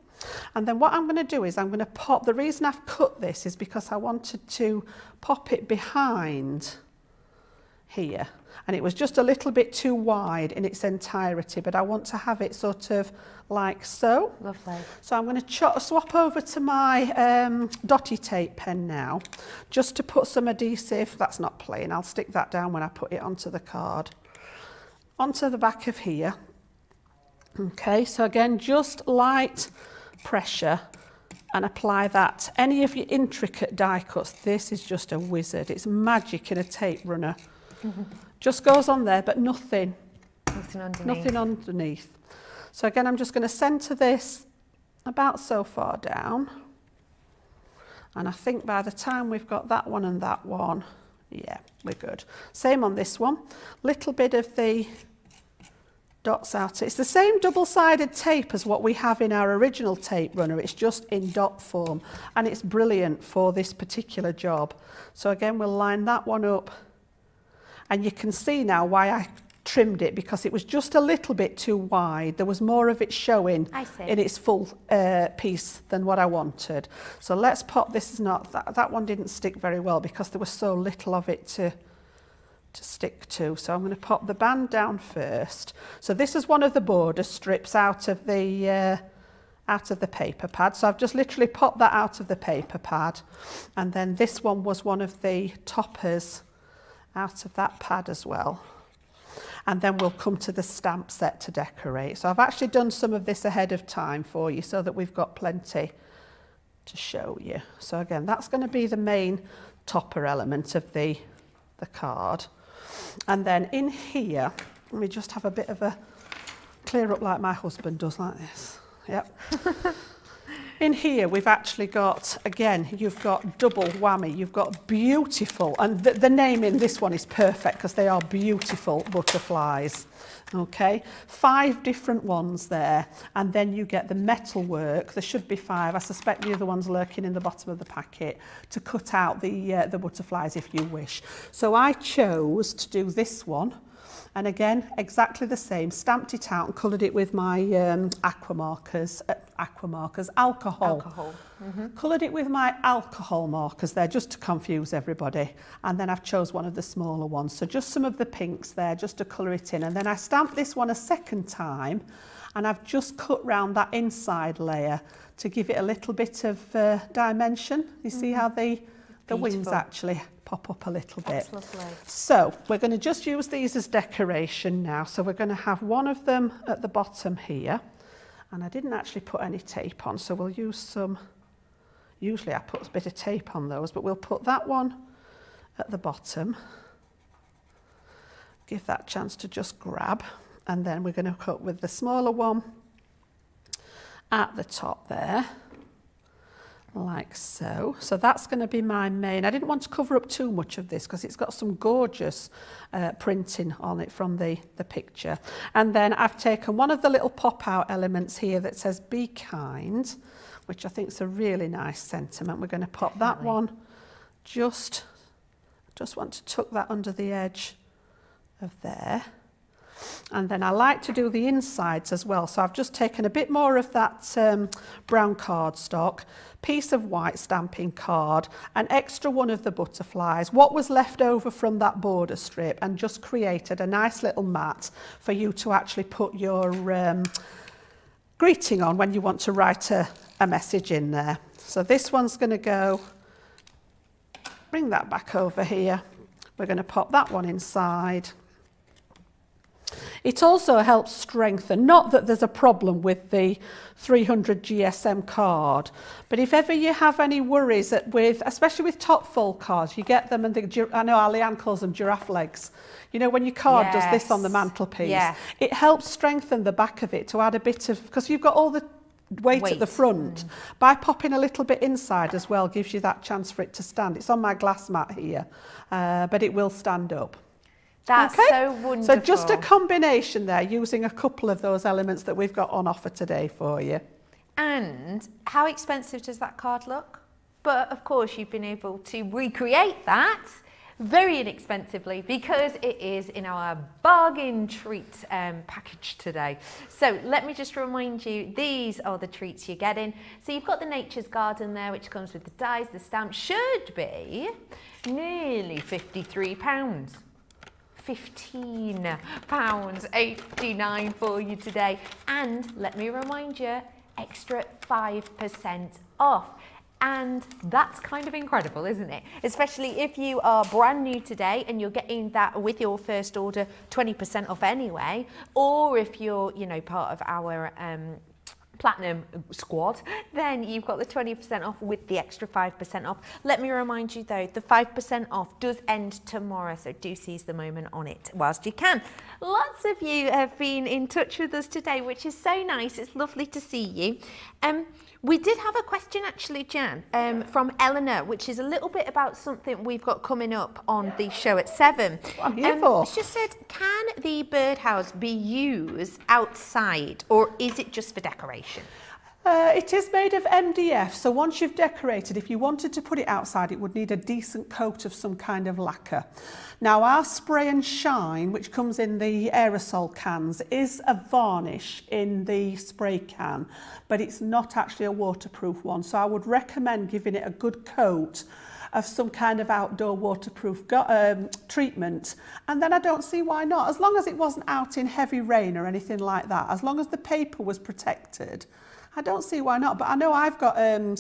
And then what I'm going to do is I'm going to pop, the reason I've cut this is because I wanted to pop it behind here, and it was just a little bit too wide in its entirety, but I want to have it sort of like so. Lovely. So I'm going to swap over to my um, dotty tape pen now, just to put some adhesive, that's not plain, I'll stick that down when I put it onto the card, onto the back of here. Okay, so again, just light pressure and apply that. Any of your intricate die cuts, this is just a wizard. It's magic in a tape runner. Mm-hmm. Just goes on there, but nothing. Nothing underneath. Nothing underneath. So again, I'm just going to centre this about so far down. And I think by the time we've got that one and that one, yeah, we're good. Same on this one. Little bit of the dots out. It's the same double-sided tape as what we have in our original tape runner, it's just in dot form, and it's brilliant for this particular job. So again, we'll line that one up, and you can see now why I trimmed it, because it was just a little bit too wide. There was more of it showing in its full uh, piece than what I wanted. So let's pop, this is not, that, that one didn't stick very well because there was so little of it to to stick to. So I'm going to pop the band down first. So this is one of the border strips out of the uh, out of the paper pad. So I've just literally popped that out of the paper pad, and then this one was one of the toppers out of that pad as well. And then we'll come to the stamp set to decorate. So I've actually done some of this ahead of time for you so that we've got plenty to show you. So again, that's going to be the main topper element of the the card. And then in here, let me just have a bit of a clear up like my husband does, like this. Yep. In here, we've actually got, again, you've got double whammy. You've got beautiful, and th the name in this one is perfect because they are beautiful butterflies. Okay, five different ones there, and then you get the metal work. There should be five. I suspect the other one's lurking in the bottom of the packet to cut out the, uh, the butterflies if you wish. So I chose to do this one, and again, exactly the same, stamped it out and coloured it with my um, aqua markers, uh, aqua markers, alcohol. alcohol. Mm-hmm. Coloured it with my alcohol markers there, just to confuse everybody. And then I've chose one of the smaller ones. So just some of the pinks there, just to colour it in. And then I stamped this one a second time, and I've just cut round that inside layer to give it a little bit of uh, dimension. You mm-hmm. see how the, the wings actually pop up a little bit. That's lovely. So we're going to just use these as decoration now. So we're going to have one of them at the bottom here. And I didn't actually put any tape on, so we'll use some... Usually I put a bit of tape on those, but we'll put that one at the bottom. Give that chance to just grab. And then we're going to cut with the smaller one at the top there, like so. So that's going to be my main. I didn't want to cover up too much of this because it's got some gorgeous uh, printing on it from the, the picture. And then I've taken one of the little pop-out elements here that says, "Be kind," which I think is a really nice sentiment. We're going to pop Definitely. that one. Just, just want to tuck that under the edge of there. And then I like to do the insides as well. So I've just taken a bit more of that um, brown cardstock, piece of white stamping card, an extra one of the butterflies, what was left over from that border strip, and just created a nice little mat for you to actually put your um, greeting on when you want to write a, a message in there. So this one's going to go Bring that back over here. We're going to pop that one inside. It also helps strengthen, not that there's a problem with the three hundred G S M card, but if ever you have any worries that with, especially with top fold cards, you get them and the, I know Leanne calls them giraffe legs. You know, when your card yes. does this on the mantelpiece, yeah. it helps strengthen the back of it to add a bit of, because you've got all the weight, weight. at the front. Mm. By popping a little bit inside as well gives you that chance for it to stand. It's on my glass mat here, uh, but it will stand up. That's okay. So wonderful. So just a combination there, using a couple of those elements that we've got on offer today for you. And how expensive does that card look? But of course you've been able to recreate that very inexpensively because it is in our bargain treat um, package today. So let me just remind you, these are the treats you're getting. So you've got the Nature's Garden there, which comes with the dies, the stamp, should be nearly fifty-three pounds. fifteen pounds eighty-nine for you today, and let me remind you, extra five percent off, and that's kind of incredible, isn't it? Especially if you are brand new today and you're getting that with your first order, twenty percent off anyway, or if you're, you know, part of our um, Platinum squad, then you've got the twenty percent off with the extra five percent off. Let me remind you though, the five percent off does end tomorrow, so do seize the moment on it whilst you can. Lots of you have been in touch with us today, which is so nice. It's lovely to see you. Um, we did have a question actually, Jan, um, from Eleanor, which is a little bit about something we've got coming up on the show at seven. What are um, for? She said, can the birdhouse be used outside or is it just for decoration? Uh, it is made of M D F, so once you've decorated, if you wanted to put it outside, it would need a decent coat of some kind of lacquer. Now our spray and shine, which comes in the aerosol cans, is a varnish in the spray can, but it's not actually a waterproof one, so I would recommend giving it a good coat of some kind of outdoor waterproof um, treatment, and then I don't see why not, as long as it wasn't out in heavy rain or anything like that, as long as the paper was protected, I don't see why not. But I know I've got um,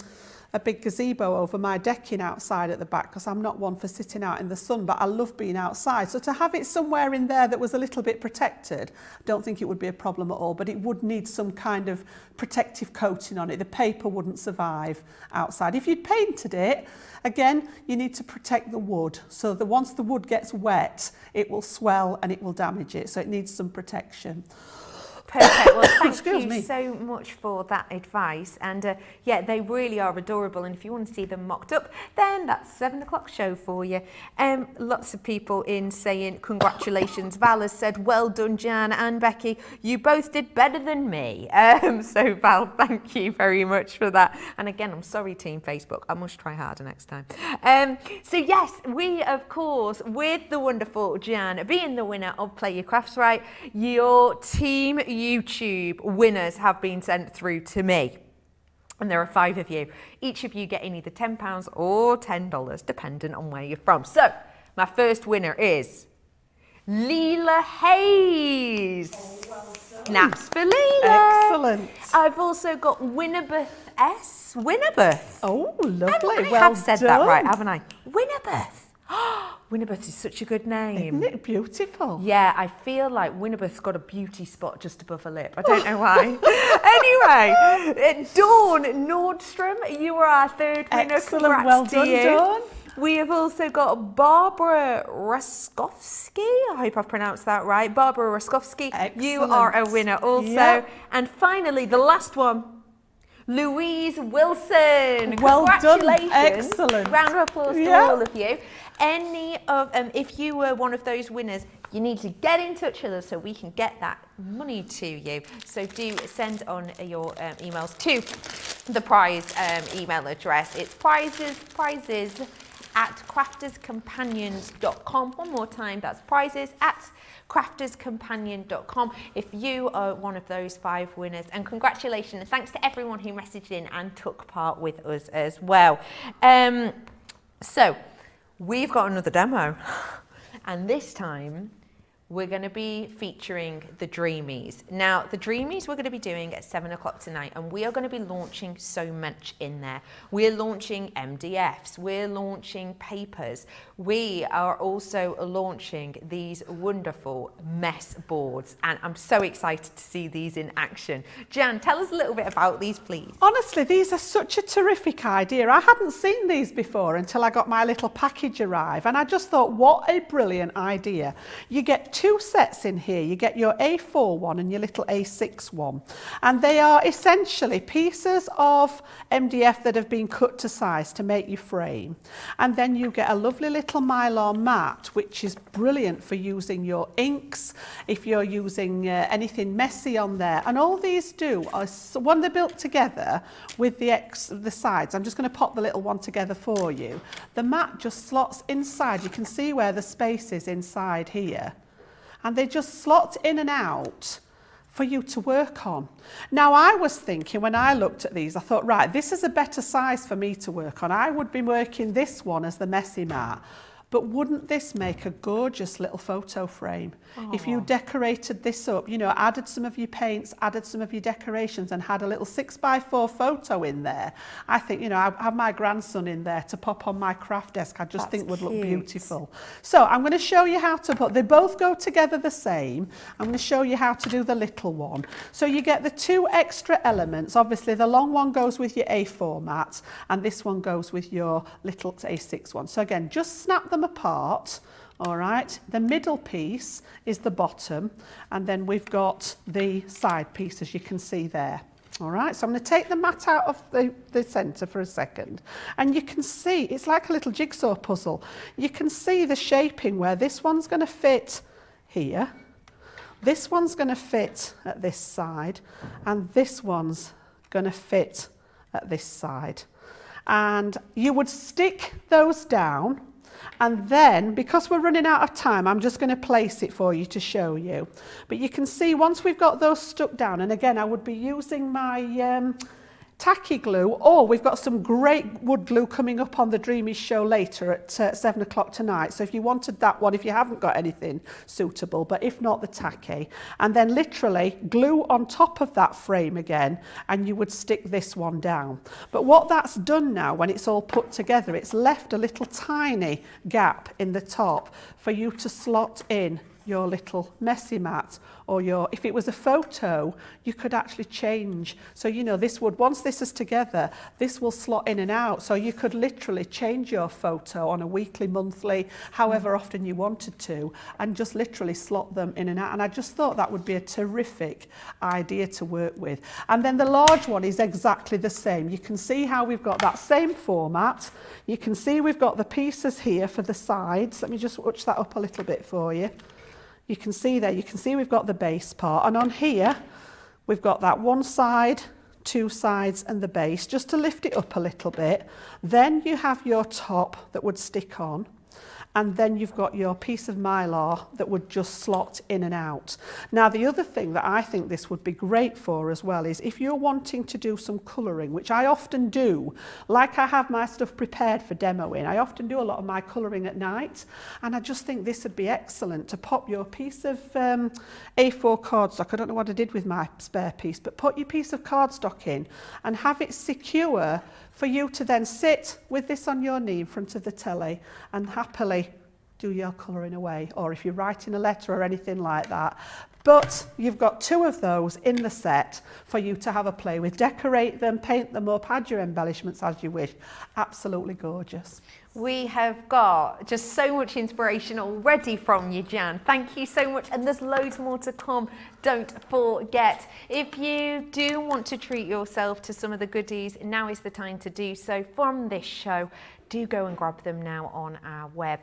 a big gazebo over my decking outside at the back, because I'm not one for sitting out in the sun, but I love being outside, so to have it somewhere in there that was a little bit protected, I don't think it would be a problem at all, but it would need some kind of protective coating on it. The paper wouldn't survive outside. If you'd painted it, again, you need to protect the wood, so that once the wood gets wet, it will swell and it will damage it, so it needs some protection. Perfect. Well, thank Excuse you me. so much for that advice. And uh, yeah, they really are adorable. And if you want to see them mocked up, then that's seven o'clock show for you. Um, lots of people in saying congratulations. Val has said, well done, Jan and Becky. You both did better than me. Um, so Val, thank you very much for that. And again, I'm sorry, Team Facebook. I must try harder next time. Um, so yes, we, of course, with the wonderful Jan being the winner of Play Your Crafts Right, your team YouTube winners have been sent through to me, and there are five of you, each of you getting either ten pounds or ten dollars depending on where you're from. So my first winner is Leela Hayes. Oh, well snaps for Leela. Excellent. I've also got Winnerbeth S. Winnerbeth. Oh, lovely. I, I well have said done. that right, haven't I? Winnerbeth. Winnerbeth is such a good name. Isn't it beautiful? Yeah, I feel like Winnerbeth's got a beauty spot just above her lip. I don't know why. Anyway, Dawn Nordstrom, you are our third winner. Excellent. Congrats well to done, you. Dawn. We have also got Barbara Raskowski. I hope I've pronounced that right. Barbara Raskowski, Excellent. you are a winner also. Yep. And finally, the last one. Louise Wilson. Well Congratulations. done. Excellent. Round of applause to yeah. all of you. Any of, um, if you were one of those winners, you need to get in touch with us so we can get that money to you. So do send on your um, emails to the prize um, email address. It's prizes, prizes at crafters companions dot com. One more time, that's prizes at crafters companion dot com if you are one of those five winners, and congratulations, thanks to everyone who messaged in and took part with us as well. Um, so we've got another demo, and this time we're going to be featuring the Dreamies. Now, the Dreamies we're going to be doing at seven o'clock tonight, and we are going to be launching so much in there. We're launching M D Fs, we're launching papers, we are also launching these wonderful mess boards, and I'm so excited to see these in action. Jan, tell us a little bit about these, please. Honestly, these are such a terrific idea. I hadn't seen these before until I got my little package arrive, and I just thought, what a brilliant idea. You get two Two sets in here. You get your A four one and your little A six one, and they are essentially pieces of M D F that have been cut to size to make your frame. And then you get a lovely little mylar mat, which is brilliant for using your inks if you're using uh, anything messy on there. And all these do are one, they're built together with the ex the sides. I'm just going to pop the little one together for you. The mat just slots inside. You can see where the space is inside here. And they just slot in and out for you to work on. Now, I was thinking when I looked at these, I thought, right, this is a better size for me to work on. I would be working this one as the messy mat. But wouldn't this make a gorgeous little photo frame? Aww. If you decorated this up, you know, added some of your paints, added some of your decorations, and had a little six by four photo in there, I think, you know, I have my grandson in there to pop on my craft desk. I just That's think would cute. Look beautiful. So I'm going to show you how to put, they both go together the same. I'm going to show you how to do the little one. So you get the two extra elements. Obviously, the long one goes with your A four mat, and this one goes with your little A six one. So again, just snap them apart. All right, the middle piece is the bottom, and then we've got the side piece, as you can see there. All right, so I'm going to take the mat out of the, the centre for a second, and you can see it's like a little jigsaw puzzle. You can see the shaping where this one's going to fit here, this one's going to fit at this side, and this one's going to fit at this side. And you would stick those down. And then, because we're running out of time, I'm just going to place it for you to show you. But you can see once we've got those stuck down, and again, I would be using my um, tacky glue, or we've got some great wood glue coming up on the Dreamies show later at uh, seven o'clock tonight. So if you wanted that one, if you haven't got anything suitable, but if not, the tacky. And then literally glue on top of that frame again, and you would stick this one down. But what that's done now, when it's all put together, it's left a little tiny gap in the top for you to slot in your little messy mat, or your, if it was a photo, you could actually change. So, you know, this would, once this is together, this will slot in and out. So you could literally change your photo on a weekly, monthly, however often you wanted to, and just literally slot them in and out. And I just thought that would be a terrific idea to work with. And then the large one is exactly the same. You can see how we've got that same format. You can see we've got the pieces here for the sides. Let me just watch that up a little bit for you. You can see there, you can see we've got the base part, and on here we've got that one side, two sides and the base, just to lift it up a little bit. Then you have your top that would stick on, and then you've got your piece of mylar that would just slot in and out. Now, the other thing that I think this would be great for as well is if you're wanting to do some colouring, which I often do, like I have my stuff prepared for demoing, I often do a lot of my colouring at night, and I just think this would be excellent to pop your piece of um, A four cardstock, I don't know what I did with my spare piece, but put your piece of cardstock in and have it secure for you to then sit with this on your knee in front of the telly and happily do your colouring away, or if you're writing a letter or anything like that. But you've got two of those in the set for you to have a play with. Decorate them, paint them up, add your embellishments as you wish. Absolutely gorgeous. We have got just so much inspiration already from you, Jan. Thank you so much, and there's loads more to come, don't forget. If you do want to treat yourself to some of the goodies, now is the time to do so from this show. Do go and grab them now on our web.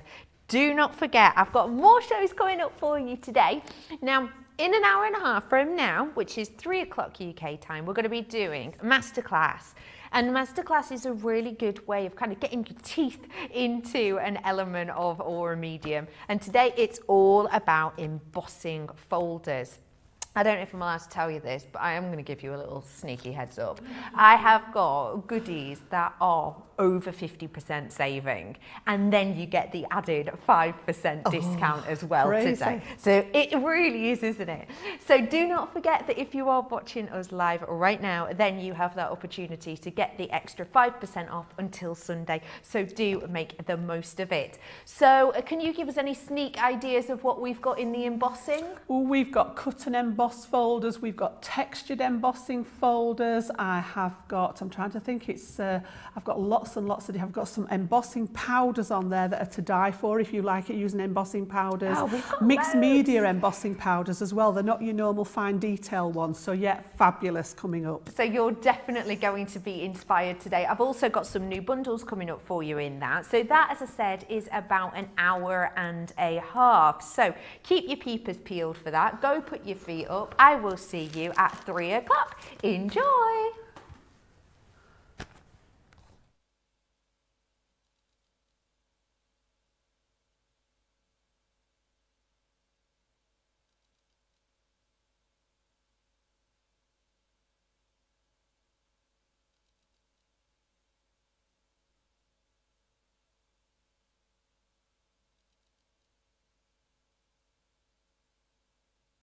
Do not forget, I've got more shows coming up for you today. Now, in an hour and a half from now, which is three o'clock U K time, we're going to be doing a masterclass. And masterclass is a really good way of kind of getting your teeth into an element of or a medium. And today it's all about embossing folders. I don't know if I'm allowed to tell you this, but I am going to give you a little sneaky heads up. I have got goodies that are over fifty percent saving, and then you get the added five percent oh, discount as well crazy. today. So it really is, isn't it? So do not forget that if you are watching us live right now, then you have that opportunity to get the extra five percent off until Sunday. So do make the most of it. So can you give us any sneak ideas of what we've got in the embossing? Well, we've got cut and emboss folders, we've got textured embossing folders. I have got, I'm trying to think, it's uh, I've got lots and lots of, I've got some embossing powders on there that are to die for if you like it, using embossing powders. Oh, mixed those. media embossing powders as well. They're not your normal fine detail ones, so yeah, fabulous coming up. So you're definitely going to be inspired today. I've also got some new bundles coming up for you in that. So that, as I said, is about an hour and a half. So keep your peepers peeled for that. Go put your feet up. I will see you at three o'clock. Enjoy!